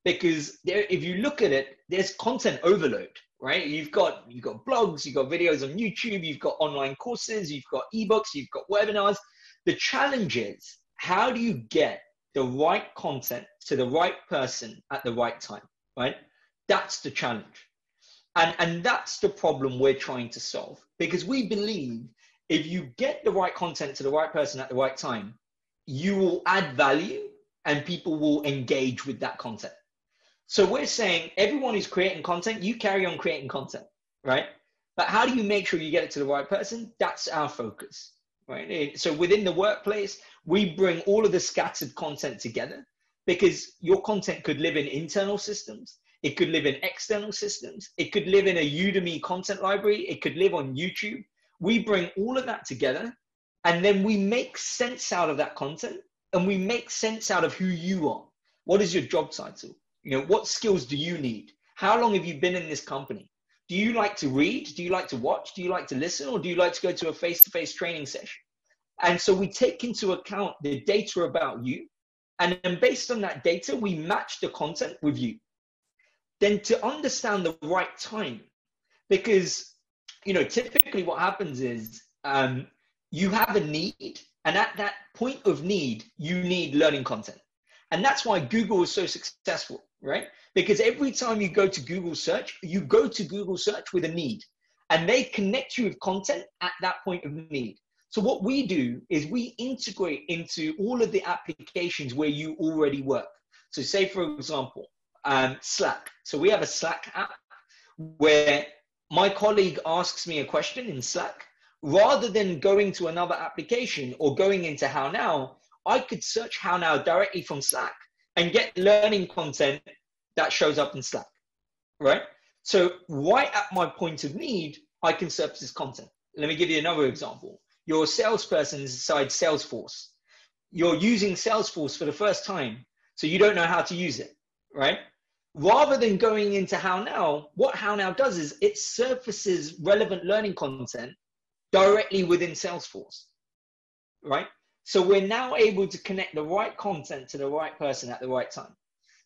Because if you look at it, there's content overload, right? You've got blogs, you've got videos on YouTube, you've got online courses, you've got ebooks, you've got webinars. The challenge is, how do you get the right content to the right person at the right time, right? That's the challenge. And that's the problem we're trying to solve, because we believe if you get the right content to the right person at the right time, you will add value and people will engage with that content. So we're saying everyone who's creating content, you carry on creating content, right? But how do you make sure you get it to the right person? That's our focus, right? So within the workplace, we bring all of the scattered content together, because your content could live in internal systems. It could live in external systems. It could live in a Udemy content library. It could live on YouTube. We bring all of that together, and then we make sense out of that content, and we make sense out of who you are. What is your job title? You know, what skills do you need? How long have you been in this company? Do you like to read? Do you like to watch? Do you like to listen? Or do you like to go to a face-to-face training session? And so we take into account the data about you. And then based on that data, we match the content with you. Then to understand the right time, because, you know, typically what happens is you have a need, and at that point of need, you need learning content. And that's why Google is so successful, right? Because every time you go to Google search, you go to Google search with a need, and they connect you with content at that point of need. So what we do is we integrate into all of the applications where you already work. So say, for example, Slack. So we have a Slack app where my colleague asks me a question in Slack. Rather than going to another application or going into HowNow, I could search HowNow directly from Slack and get learning content that shows up in Slack, right? So right at my point of need, I can surface this content. Let me give you another example. Your salesperson is inside Salesforce. You're using Salesforce for the first time, so you don't know how to use it, right? Rather than going into HowNow, what HowNow does is it surfaces relevant learning content directly within Salesforce, right? So we're now able to connect the right content to the right person at the right time.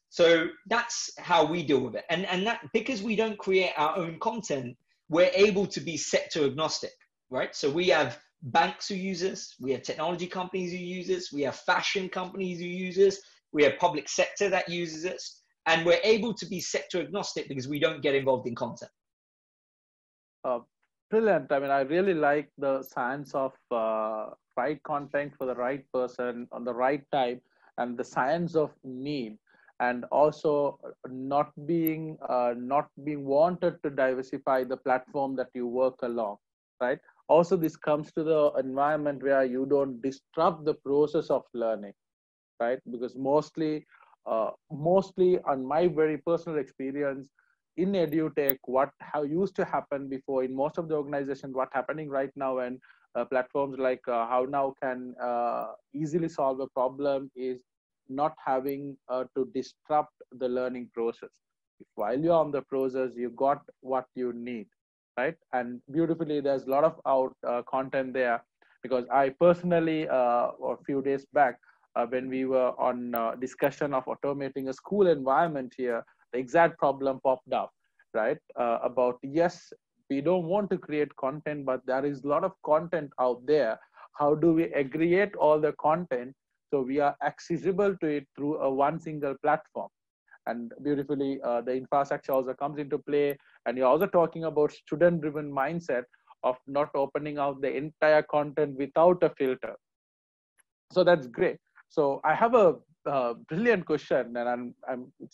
So that's how we deal with it. And that, because we don't create our own content, we're able to be sector agnostic, right? So we have banks who use us, we have technology companies who use us, we have fashion companies who use us, we have public sector that uses us, and we're able to be sector agnostic because we don't get involved in content. Brilliant. I mean, I really like the science of right content for the right person on the right time, and the science of need. and also not being wanted to diversify the platform that you work along, right? Also, this comes to the environment where you don't disrupt the process of learning, right? Because mostly on my very personal experience in edutech, how used to happen before in most of the organizations, what's happening right now, and platforms like HowNow can easily solve a problem is not having to disrupt the learning process. While you're on the process, you got what you need, right? And beautifully, there's a lot of content there, because I personally, a few days back, when we were on discussion of automating a school environment here, the exact problem popped up, right? About, yes, we don't want to create content, but there is a lot of content out there. How do we aggregate all the content so we are accessible to it through one single platform? And beautifully, the infrastructure also comes into play. And you're also talking about student-driven mindset of not opening out the entire content without a filter. So that's great. So I have a brilliant question, and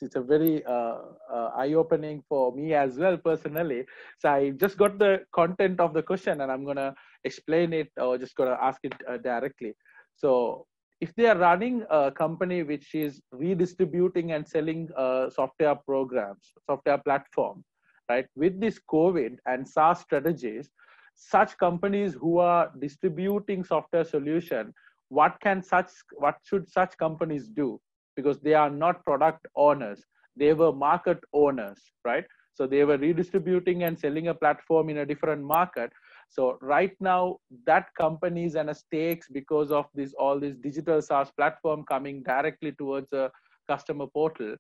it's a very eye-opening for me as well personally. So I just got the content of the question, and I'm going to explain it, or just going to ask it directly. So if they are running a company which is redistributing and selling software programs, software platform, right? With this COVID and SaaS strategies, such companies who are distributing software solution, what should such companies do? Because they are not product owners, they were market owners, right? So they were redistributing and selling a platform in a different market. So right now, that companies and stakes because of this, all this digital SaaS platform coming directly towards a customer portal,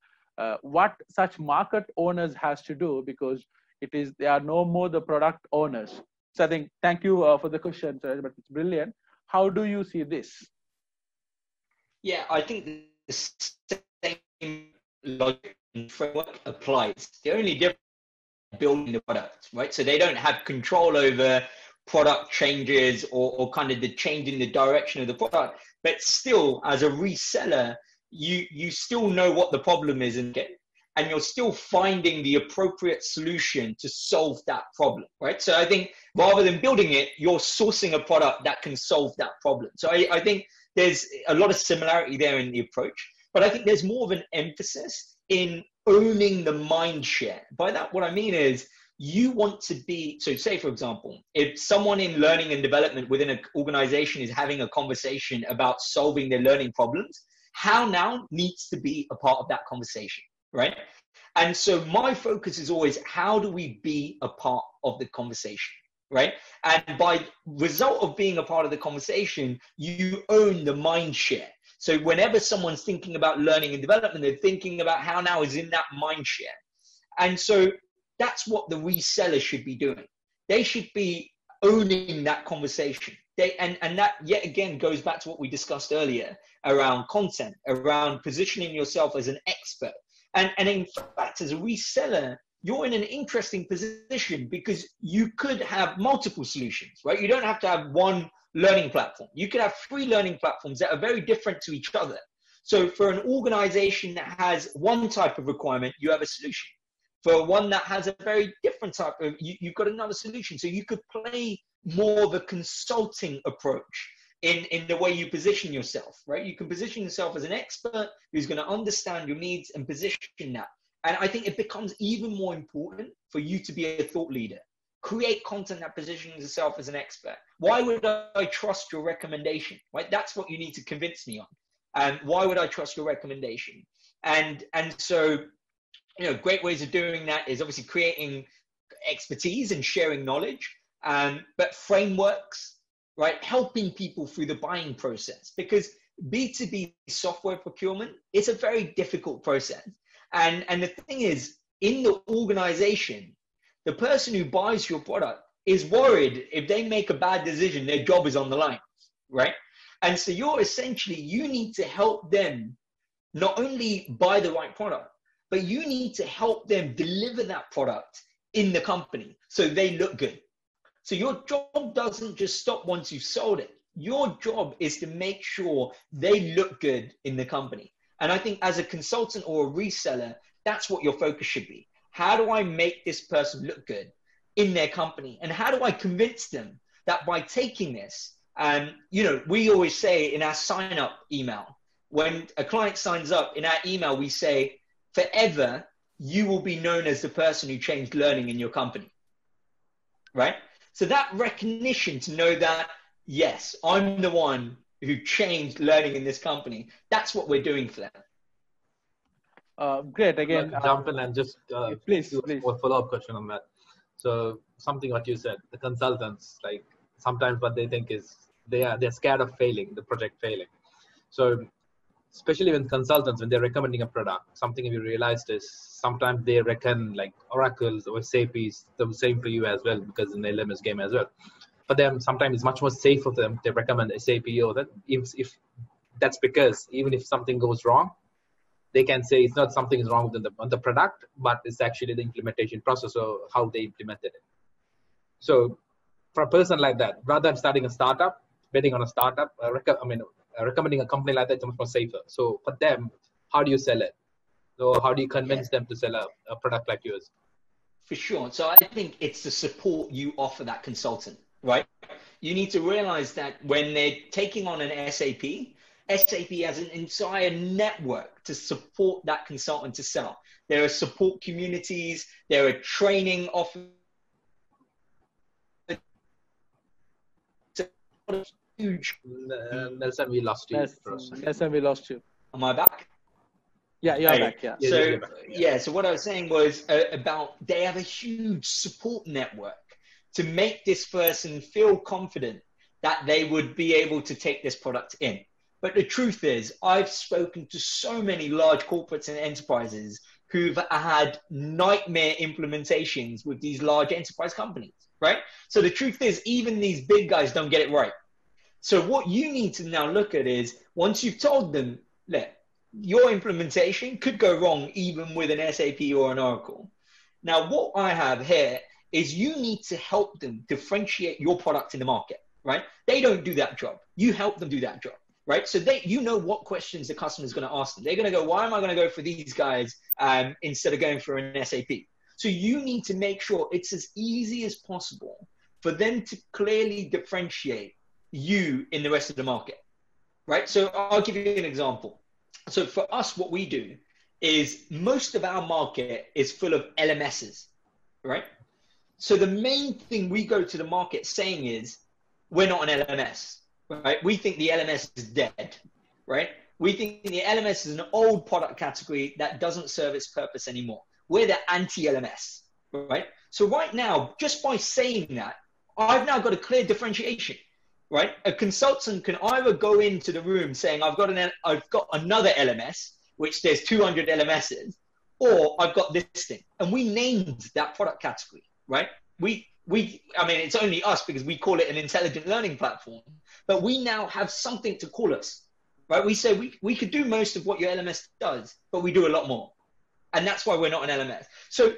what such market owners has to do, because they are no more the product owners. So I think, thank you for the question, sir, but it's brilliant. How do you see this? Yeah, I think the same logic and framework applies. The only difference is building the product, right? So they don't have control over product changes or kind of the change in the direction of the product, but still, as a reseller, you still know what the problem is and you're still finding the appropriate solution to solve that problem, right? So I think rather than building it, you're sourcing a product that can solve that problem. So I think there's a lot of similarity there in the approach, but I think there's more of an emphasis in owning the mind share. By that, what I mean is you want to be, so say, for example, if someone in learning and development within an organization is having a conversation about solving their learning problems, HowNow needs to be a part of that conversation, right? And so my focus is always, how do we be a part of the conversation, right? And by result of being a part of the conversation, you own the mind share. So whenever someone's thinking about learning and development, they're thinking about HowNow is in that mind share. And so that's what the reseller should be doing. They should be owning that conversation. And that yet again goes back to what we discussed earlier around content, around positioning yourself as an expert. And in fact, as a reseller, you're in an interesting position because you could have multiple solutions, right? You don't have to have one learning platform. You could have three learning platforms that are very different to each other. So for an organization that has one type of requirement, you have a solution. For one that has a very different type of, you've got another solution. So you could play more of a consulting approach in the way you position yourself, right? You can position yourself as an expert who's going to understand your needs and position that. And I think it becomes even more important for you to be a thought leader. Create content that positions yourself as an expert. Why would I trust your recommendation, right? That's what you need to convince me on. And why would I trust your recommendation? And so, you know, great ways of doing that is obviously creating expertise and sharing knowledge, but frameworks, right? Helping people through the buying process, because B2B software procurement is a very difficult process. And the thing is, in the organization, the person who buys your product is worried if they make a bad decision, their job is on the line, right? And so you need to help them not only buy the right product, but you need to help them deliver that product in the company so they look good. So your job doesn't just stop once you've sold it. Your job is to make sure they look good in the company. And I think as a consultant or a reseller, that's what your focus should be. How do I make this person look good in their company? And how do I convince them that by taking this, you know, we always say in our sign up email, when a client signs up in our email, we say, forever, you will be known as the person who changed learning in your company, right? So that recognition to know that, yes, I'm the one who changed learning in this company. That's what we're doing for them. Great. Again, jump in and just please. A follow-up question on that. So something what you said, the consultants, like sometimes what they think is they're scared of failing, the project failing. So especially when consultants, when they're recommending a product, something we realized is sometimes they reckon like Oracle's or SAP's, the same for you as well, because in the LMS game as well. For them, sometimes it's much more safe for them to recommend SAP or that if that's because even if something goes wrong, they can say it's not something is wrong with the product, but it's actually the implementation process or how they implemented it. So for a person like that, rather than starting a startup, betting on a startup, recommending a company like that is much more safer. So for them, how do you sell it? So how do you convince them to sell a product like yours? For sure. So I think it's the support you offer that consultant, right? You need to realize that when they're taking on an SAP, SAP has an entire network to support that consultant to sell. There are support communities, there are training offers. Huge. Nelson, we lost you. Nelson, we lost you. Am I back? Yeah, you're back. Yeah. So, so what I was saying was about they have a huge support network to make this person feel confident that they would be able to take this product in. But the truth is, I've spoken to so many large corporates and enterprises who've had nightmare implementations with these large enterprise companies, right? So the truth is, even these big guys don't get it right. So what you need to now look at is, once you've told them, look, your implementation could go wrong even with an SAP or an Oracle. Now, what I have here is you need to help them differentiate your product in the market, right? They don't do that job. You help them do that job. Right? So you know what questions the customer is going to ask them. They're going to go, why am I going to go for these guys instead of going for an SAP? So you need to make sure it's as easy as possible for them to clearly differentiate you in the rest of the market, right? So I'll give you an example. So for us, what we do is most of our market is full of LMSs, right? So the main thing we go to the market saying is, we're not an LMS. Right? We think the LMS is dead, right? We think the LMS is an old product category that doesn't serve its purpose anymore. We're the anti-LMS, right? So right now, just by saying that, I've now got a clear differentiation, right? A consultant can either go into the room saying, I've got another LMS, which there's 200 LMSs, or I've got this thing. And we named that product category, right? I mean, it's only us because we call it an intelligent learning platform, but we now have something to call us, right? We say we could do most of what your LMS does, but we do a lot more. And that's why we're not an LMS. So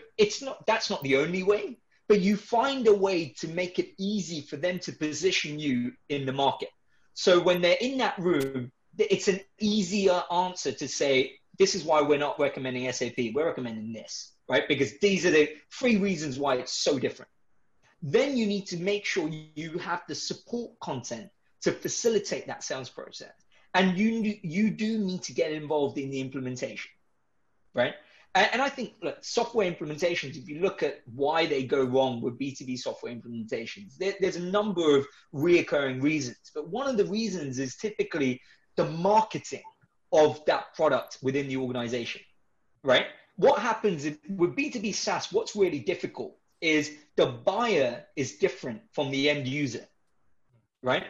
that's not the only way, but you find a way to make it easy for them to position you in the market. So when they're in that room, it's an easier answer to say, this is why we're not recommending SAP. We're recommending this, right? Because these are the three reasons why it's so different. Then you need to make sure you have the support content to facilitate that sales process. And you do need to get involved in the implementation, right? And I think, look, software implementations, if you look at why they go wrong with B2B software implementations, there's a number of reoccurring reasons. But one of the reasons is typically the marketing of that product within the organization, right? What happens with B2B SaaS, what's really difficult is the buyer is different from the end user, right?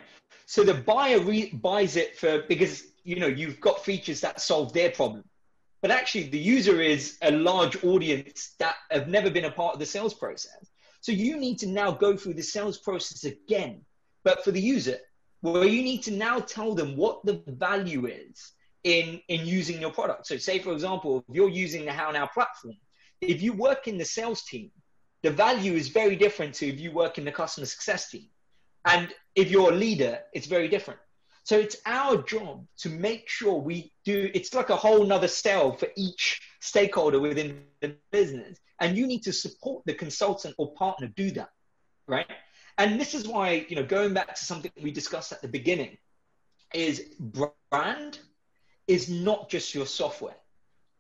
So the buyer buys it because you know, you've got features that solve their problem, but actually the user is a large audience that have never been a part of the sales process. So you need to now go through the sales process again, but for the user, where you need to now tell them what the value is in using your product. So say, for example, if you're using the HowNow platform, if you work in the sales team, the value is very different to if you work in the customer success team. And if you're a leader, it's very different. So it's our job to make sure we do, it's like a whole nother sell for each stakeholder within the business. And you need to support the consultant or partner do that, right? And this is why, you know, going back to something we discussed at the beginning, is brand is not just your software,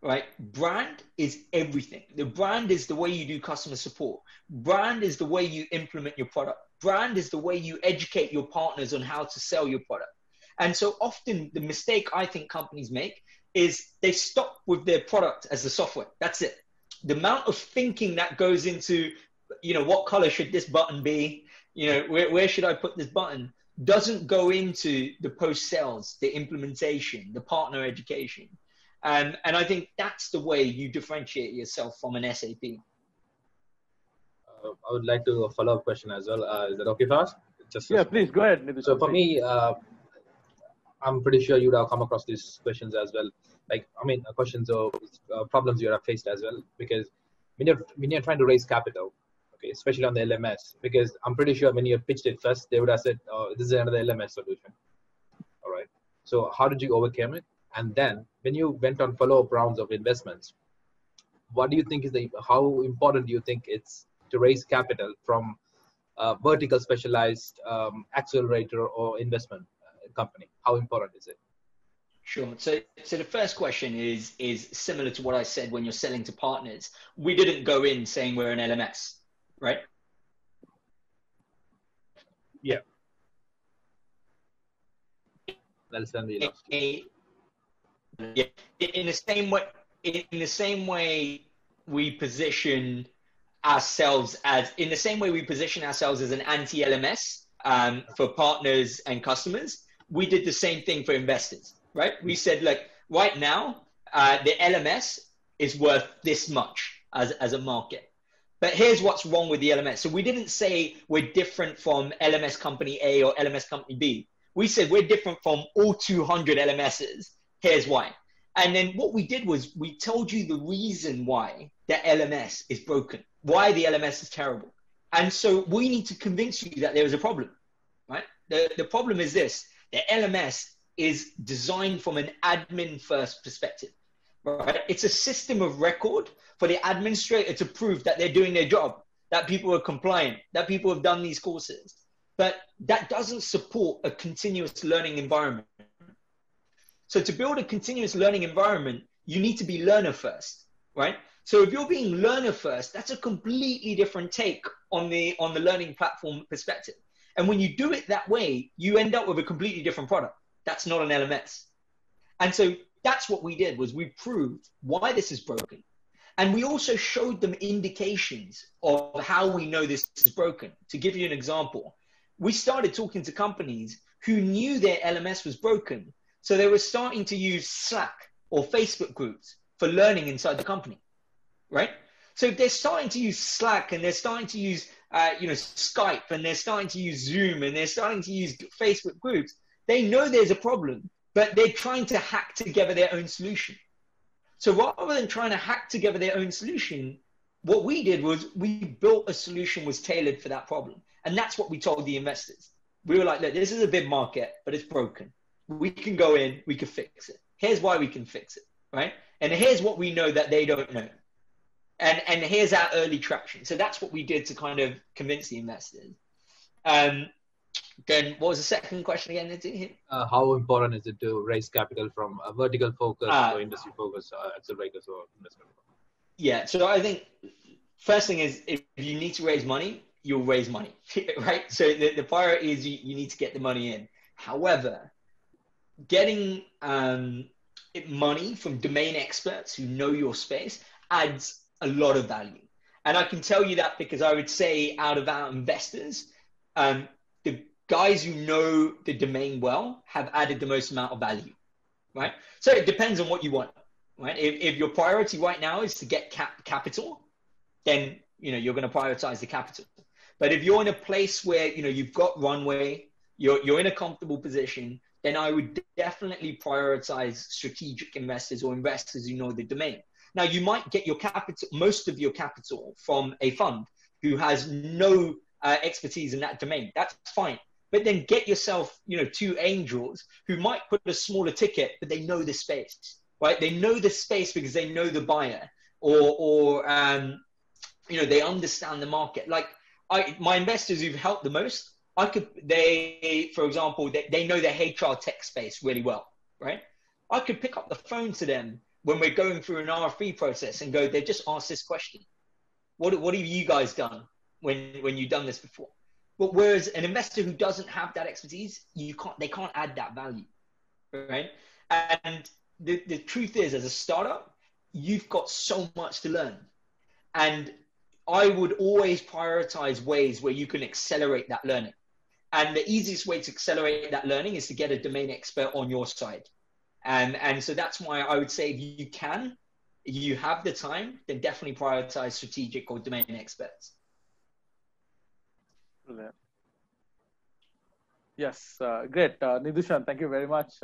right? Brand is everything. The brand is the way you do customer support. Brand is the way you implement your product. Brand is the way you educate your partners on how to sell your product. And so often the mistake I think companies make is they stop with their product as the software. That's it. The amount of thinking that goes into, you know, what color should this button be? You know, where should I put this button? Doesn't go into the post-sales, the implementation, the partner education. And I think that's the way you differentiate yourself from an SAP. I would like to follow up question as well. Is that okay, Fawaz? Yeah, please go ahead. So for me, I'm pretty sure you would have come across these questions as well. Like, I mean, questions or problems you have faced as well, because when you're trying to raise capital, okay, especially on the LMS, because I'm pretty sure when you pitched it first, they would have said, oh, this is another LMS solution. All right. So how did you overcome it? And then when you went on follow-up rounds of investments, what do you think is how important do you think it's to raise capital from a vertical specialized accelerator or investment company? How important is it? Sure. So the first question is similar to what I said when you're selling to partners. We didn't go in saying we're an LMS, right? Yeah. Nelson, we lost you. Yeah. In the same way we position ourselves as an anti-LMS for partners and customers, we did the same thing for investors, right? We said, look, right now, the LMS is worth this much as a market. But here's what's wrong with the LMS. So we didn't say we're different from LMS company A or LMS company B. We said we're different from all 200 LMSs. Here's why. And then what we did was we told you the reason why the LMS is broken, why the LMS is terrible. And so we need to convince you that there is a problem, right? The problem is this. The LMS is designed from an admin first perspective, right? It's a system of record for the administrator to prove that they're doing their job, that people are compliant, that people have done these courses, but that doesn't support a continuous learning environment. So to build a continuous learning environment, you need to be learner first, right? So if you're being learner first, that's a completely different take on the learning platform perspective. And when you do it that way, you end up with a completely different product. That's not an LMS. And so that's what we did, was we proved why this is broken. And we also showed them indications of how we know this is broken. To give you an example, we started talking to companies who knew their LMS was broken. So they were starting to use Slack or Facebook groups for learning inside the company, right? So if they're starting to use Slack and they're starting to use Skype and they're starting to use Zoom and they're starting to use Facebook groups, they know there's a problem, but they're trying to hack together their own solution. So rather than trying to hack together their own solution, what we did was we built a solution that was tailored for that problem. And that's what we told the investors. We were like, look, this is a big market, but it's broken. We can go in, we can fix it. Here's why we can fix it, right? And here's what we know that they don't know. And here's our early traction. So that's what we did to kind of convince the investors. Then what was the second question again? How important is it to raise capital from a vertical focus or industry focus, accelerators or investment? Yeah, so I think first thing is if you need to raise money, you'll raise money, right? So the priority is you need to get the money in. However, getting money from domain experts who know your space adds a lot of value. And I can tell you that because I would say out of our investors, the guys who know the domain well have added the most amount of value, right? So it depends on what you want, right? If your priority right now is to get capital, then, you know, you're going to prioritize the capital. But if you're in a place where, you know, you've got runway, you're in a comfortable position, then I would definitely prioritize strategic investors or investors who know the domain. Now, you might get your capital, most of your capital, from a fund who has no expertise in that domain. That's fine. But then get yourself, two angels who might put a smaller ticket, but they know the space, right? They know the space because they know the buyer, or they understand the market. Like my investors who've helped the most, for example, they know their HR tech space really well, right? I could pick up the phone to them when we're going through an RFP process and go, they've just asked this question. What have you guys done when you've done this before? But whereas an investor who doesn't have that expertise, they can't add that value, right? And the truth is, as a startup, you've got so much to learn. And I would always prioritize ways where you can accelerate that learning. And the easiest way to accelerate that learning is to get a domain expert on your side. And so that's why I would say if you can, if you have the time, then definitely prioritize strategic or domain experts. Yes, great. Nidushan, thank you very much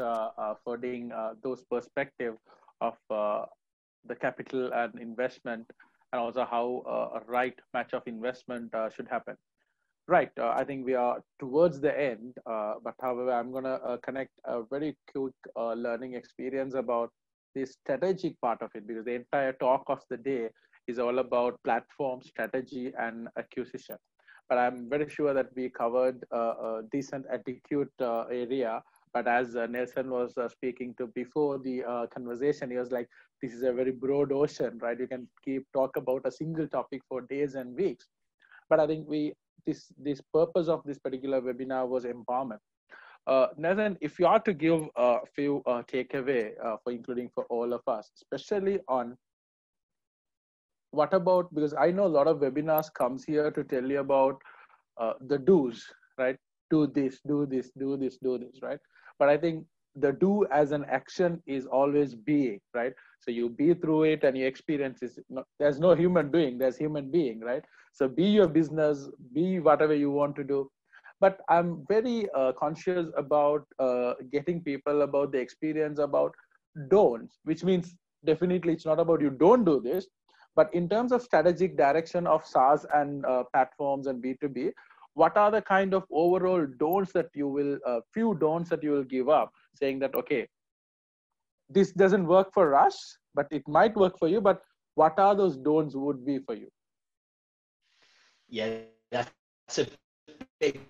for doing those perspectives of the capital and investment, and also how a right match of investment should happen. Right, I think we are towards the end, but however, I'm going to connect a very quick learning experience about the strategic part of it, because the entire talk of the day is all about platform strategy and acquisition. But I'm very sure that we covered a decent adequate area. But as Nelson was speaking to before the conversation, he was like, this is a very broad ocean, right? You can talk about a single topic for days and weeks. But I think this purpose of this particular webinar was empowerment. Nelson, if you are to give a few takeaway for all of us, especially on what about, because I know a lot of webinars comes here to tell you about the do's, right? Do this, do this, do this, do this, right? But I think the do as an action is always being, right? So you be through it and your experience is, there's no human doing, there's human being, right? So be your business, be whatever you want to do. But I'm very conscious about getting people about the experience about don'ts, which means definitely it's not about you don't do this, but in terms of strategic direction of SaaS and platforms and B2B, what are the kind of overall don'ts that you will, few don'ts that you will give up, saying that, okay, this doesn't work for us, but it might work for you, but what are those don'ts would be for you? Yeah, that's a big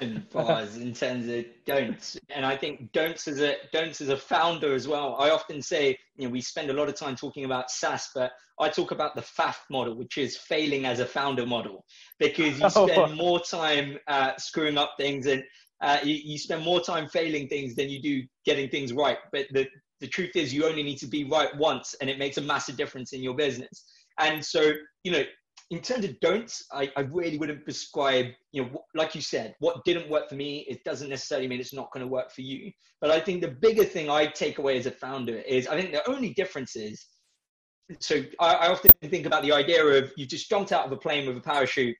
one for us in terms of don'ts. And I think don'ts as a founder as well. I often say, we spend a lot of time talking about SaaS, but I talk about the FAF model, which is failing as a founder model, because you spend more time screwing up things, and you spend more time failing things than you do getting things right. But the truth is you only need to be right once, and it makes a massive difference in your business. And so, in terms of don'ts, I really wouldn't prescribe, like you said, what didn't work for me, it doesn't necessarily mean it's not going to work for you. But I think the bigger thing I take away as a founder is, I think the only difference is, so I often think about the idea of you just jumped out of a plane with a parachute,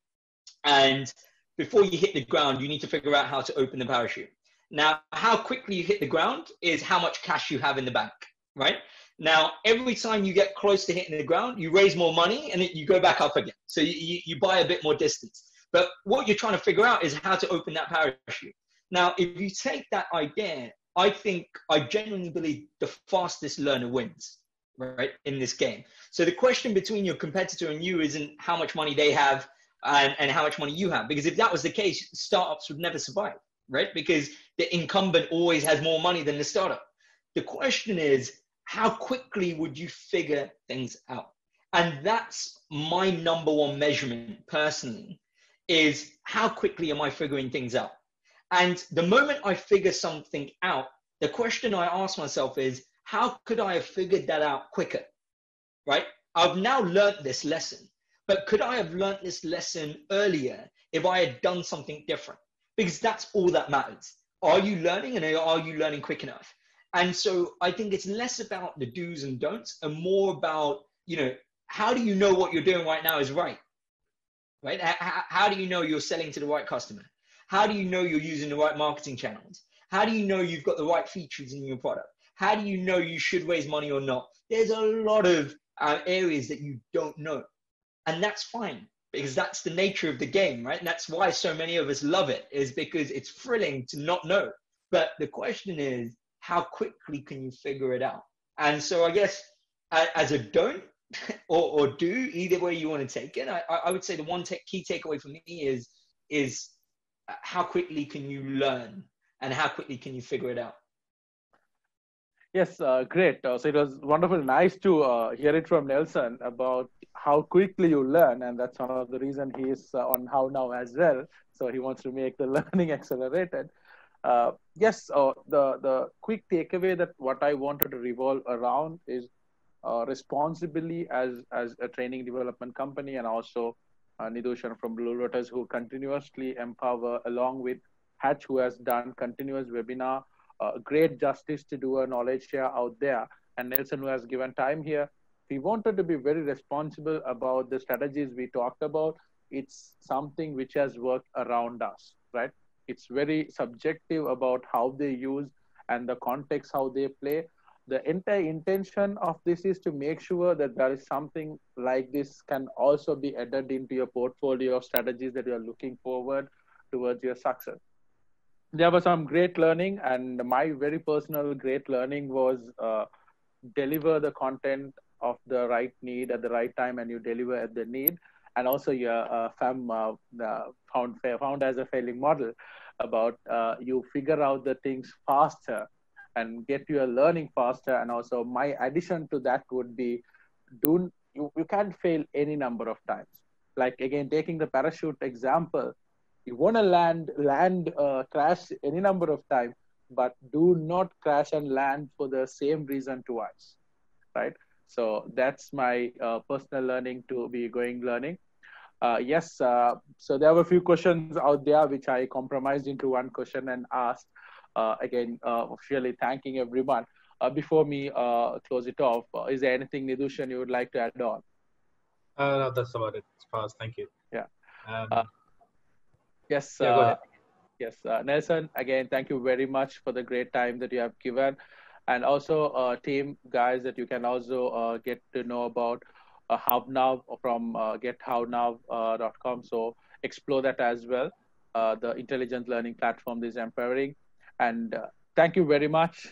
and before you hit the ground, you need to figure out how to open the parachute. Now, how quickly you hit the ground is how much cash you have in the bank, right? Now, every time you get close to hitting the ground, you raise more money and you go back up again. So you buy a bit more distance. But what you're trying to figure out is how to open that parachute. Now, if you take that idea, I genuinely believe the fastest learner wins, right, in this game. So the question between your competitor and you isn't how much money they have and how much money you have. Because if that was the case, startups would never survive, right? Because the incumbent always has more money than the startup. The question is, how quickly would you figure things out? And that's my number one measurement personally, is how quickly am I figuring things out? And the moment I figure something out, the question I ask myself is, how could I have figured that out quicker, right? I've now learned this lesson, but could I have learned this lesson earlier if I had done something different? Because that's all that matters. Are you learning, and are you learning quick enough? And so I think it's less about the do's and don'ts and more about, how do you know what you're doing right now is right, right? How do you know you're selling to the right customer? How do you know you're using the right marketing channels? How do you know you've got the right features in your product? How do you know you should raise money or not? There's a lot of areas that you don't know, and that's fine. because that's the nature of the game, right? And that's why so many of us love it, is because it's thrilling to not know. But the question is, how quickly can you figure it out? And so I guess as a don't or do, either way you want to take it, I would say the one key takeaway for me is how quickly can you learn and how quickly can you figure it out? Yes, great. So it was wonderful. Nice to hear it from Nelson about how quickly you learn. And that's one of the reasons he is on How Now as well. So he wants to make the learning accelerated. Yes, the quick takeaway that what I wanted to revolve around is responsibly as a training development company, and also Nidushan from Blue Lotus, who continuously empower, along with Hatch, who has done continuous webinar, great justice to do a knowledge share out there, and Nelson, who has given time here. We wanted to be very responsible about the strategies we talked about. It's something which has worked around us, right? It's very subjective about how they use and the context, how they play. The entire intention of this is to make sure that there is something like this can also be added into your portfolio of strategies that you are looking forward towards your success. There was some great learning, and my very personal great learning was deliver the content of the right need at the right time, and you deliver at the need. And also your found as a failing model about you figure out the things faster and get your learning faster. And also my addition to that would be, you can't fail any number of times. Like again, taking the parachute example, you want to crash any number of times, but do not crash and land for the same reason twice, right? So that's my personal learning to be learning. Yes, so there were a few questions out there which I compromised into one question and asked. Again, really thanking everyone. Before me close it off, is there anything, Nidushan, you would like to add on? No, that's about it. It's fast. Thank you. Yeah. Yes. Yeah, go ahead. Yes, Nelson, again, thank you very much for the great time that you have given. And also team guys that you can also get to know about HowNow from GetHowNow.com. So explore that as well. The intelligent learning platform is empowering. And thank you very much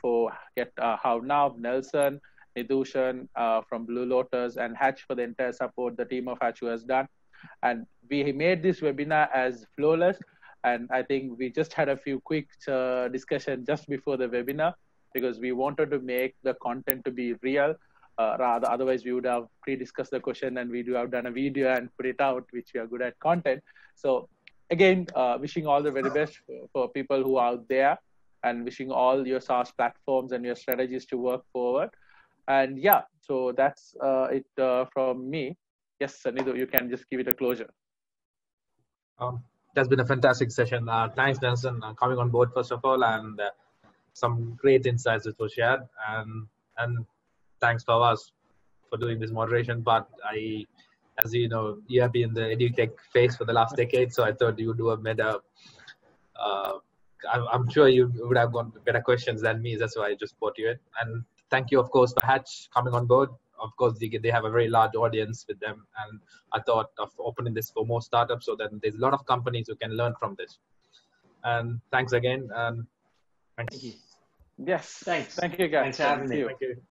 for HowNow, Nelson, Nidushan from Blue Lotus, and Hatch for the entire support the team of Hatch has done. And we made this webinar as flawless. And I think we just had a few quick discussion just before the webinar, because we wanted to make the content to be real. Rather, otherwise we would have pre-discussed the question and we do have done a video and put it out, which we are good at content. So again, wishing all the very best for people who are out there, and wishing all your SaaS platforms and your strategies to work forward. And yeah, so that's it from me. Yes, Nidhu, you can just give it a closure. That's been a fantastic session. Thanks, Nelson, coming on board, first of all, and some great insights that were shared, and thanks Fawaz for doing this moderation part. As you know, you have been in the edutech phase for the last decade, so I thought you would have made a. I'm sure you would have gone better questions than me. That's why I just brought you in, and thank you, of course, for Hatch coming on board. Of course, they have a very large audience with them, and I thought of opening this for more startups so that there's a lot of companies who can learn from this. And thanks again. Thank you. Yes, thanks. Thank you, guys. Thanks for having me. Thank you.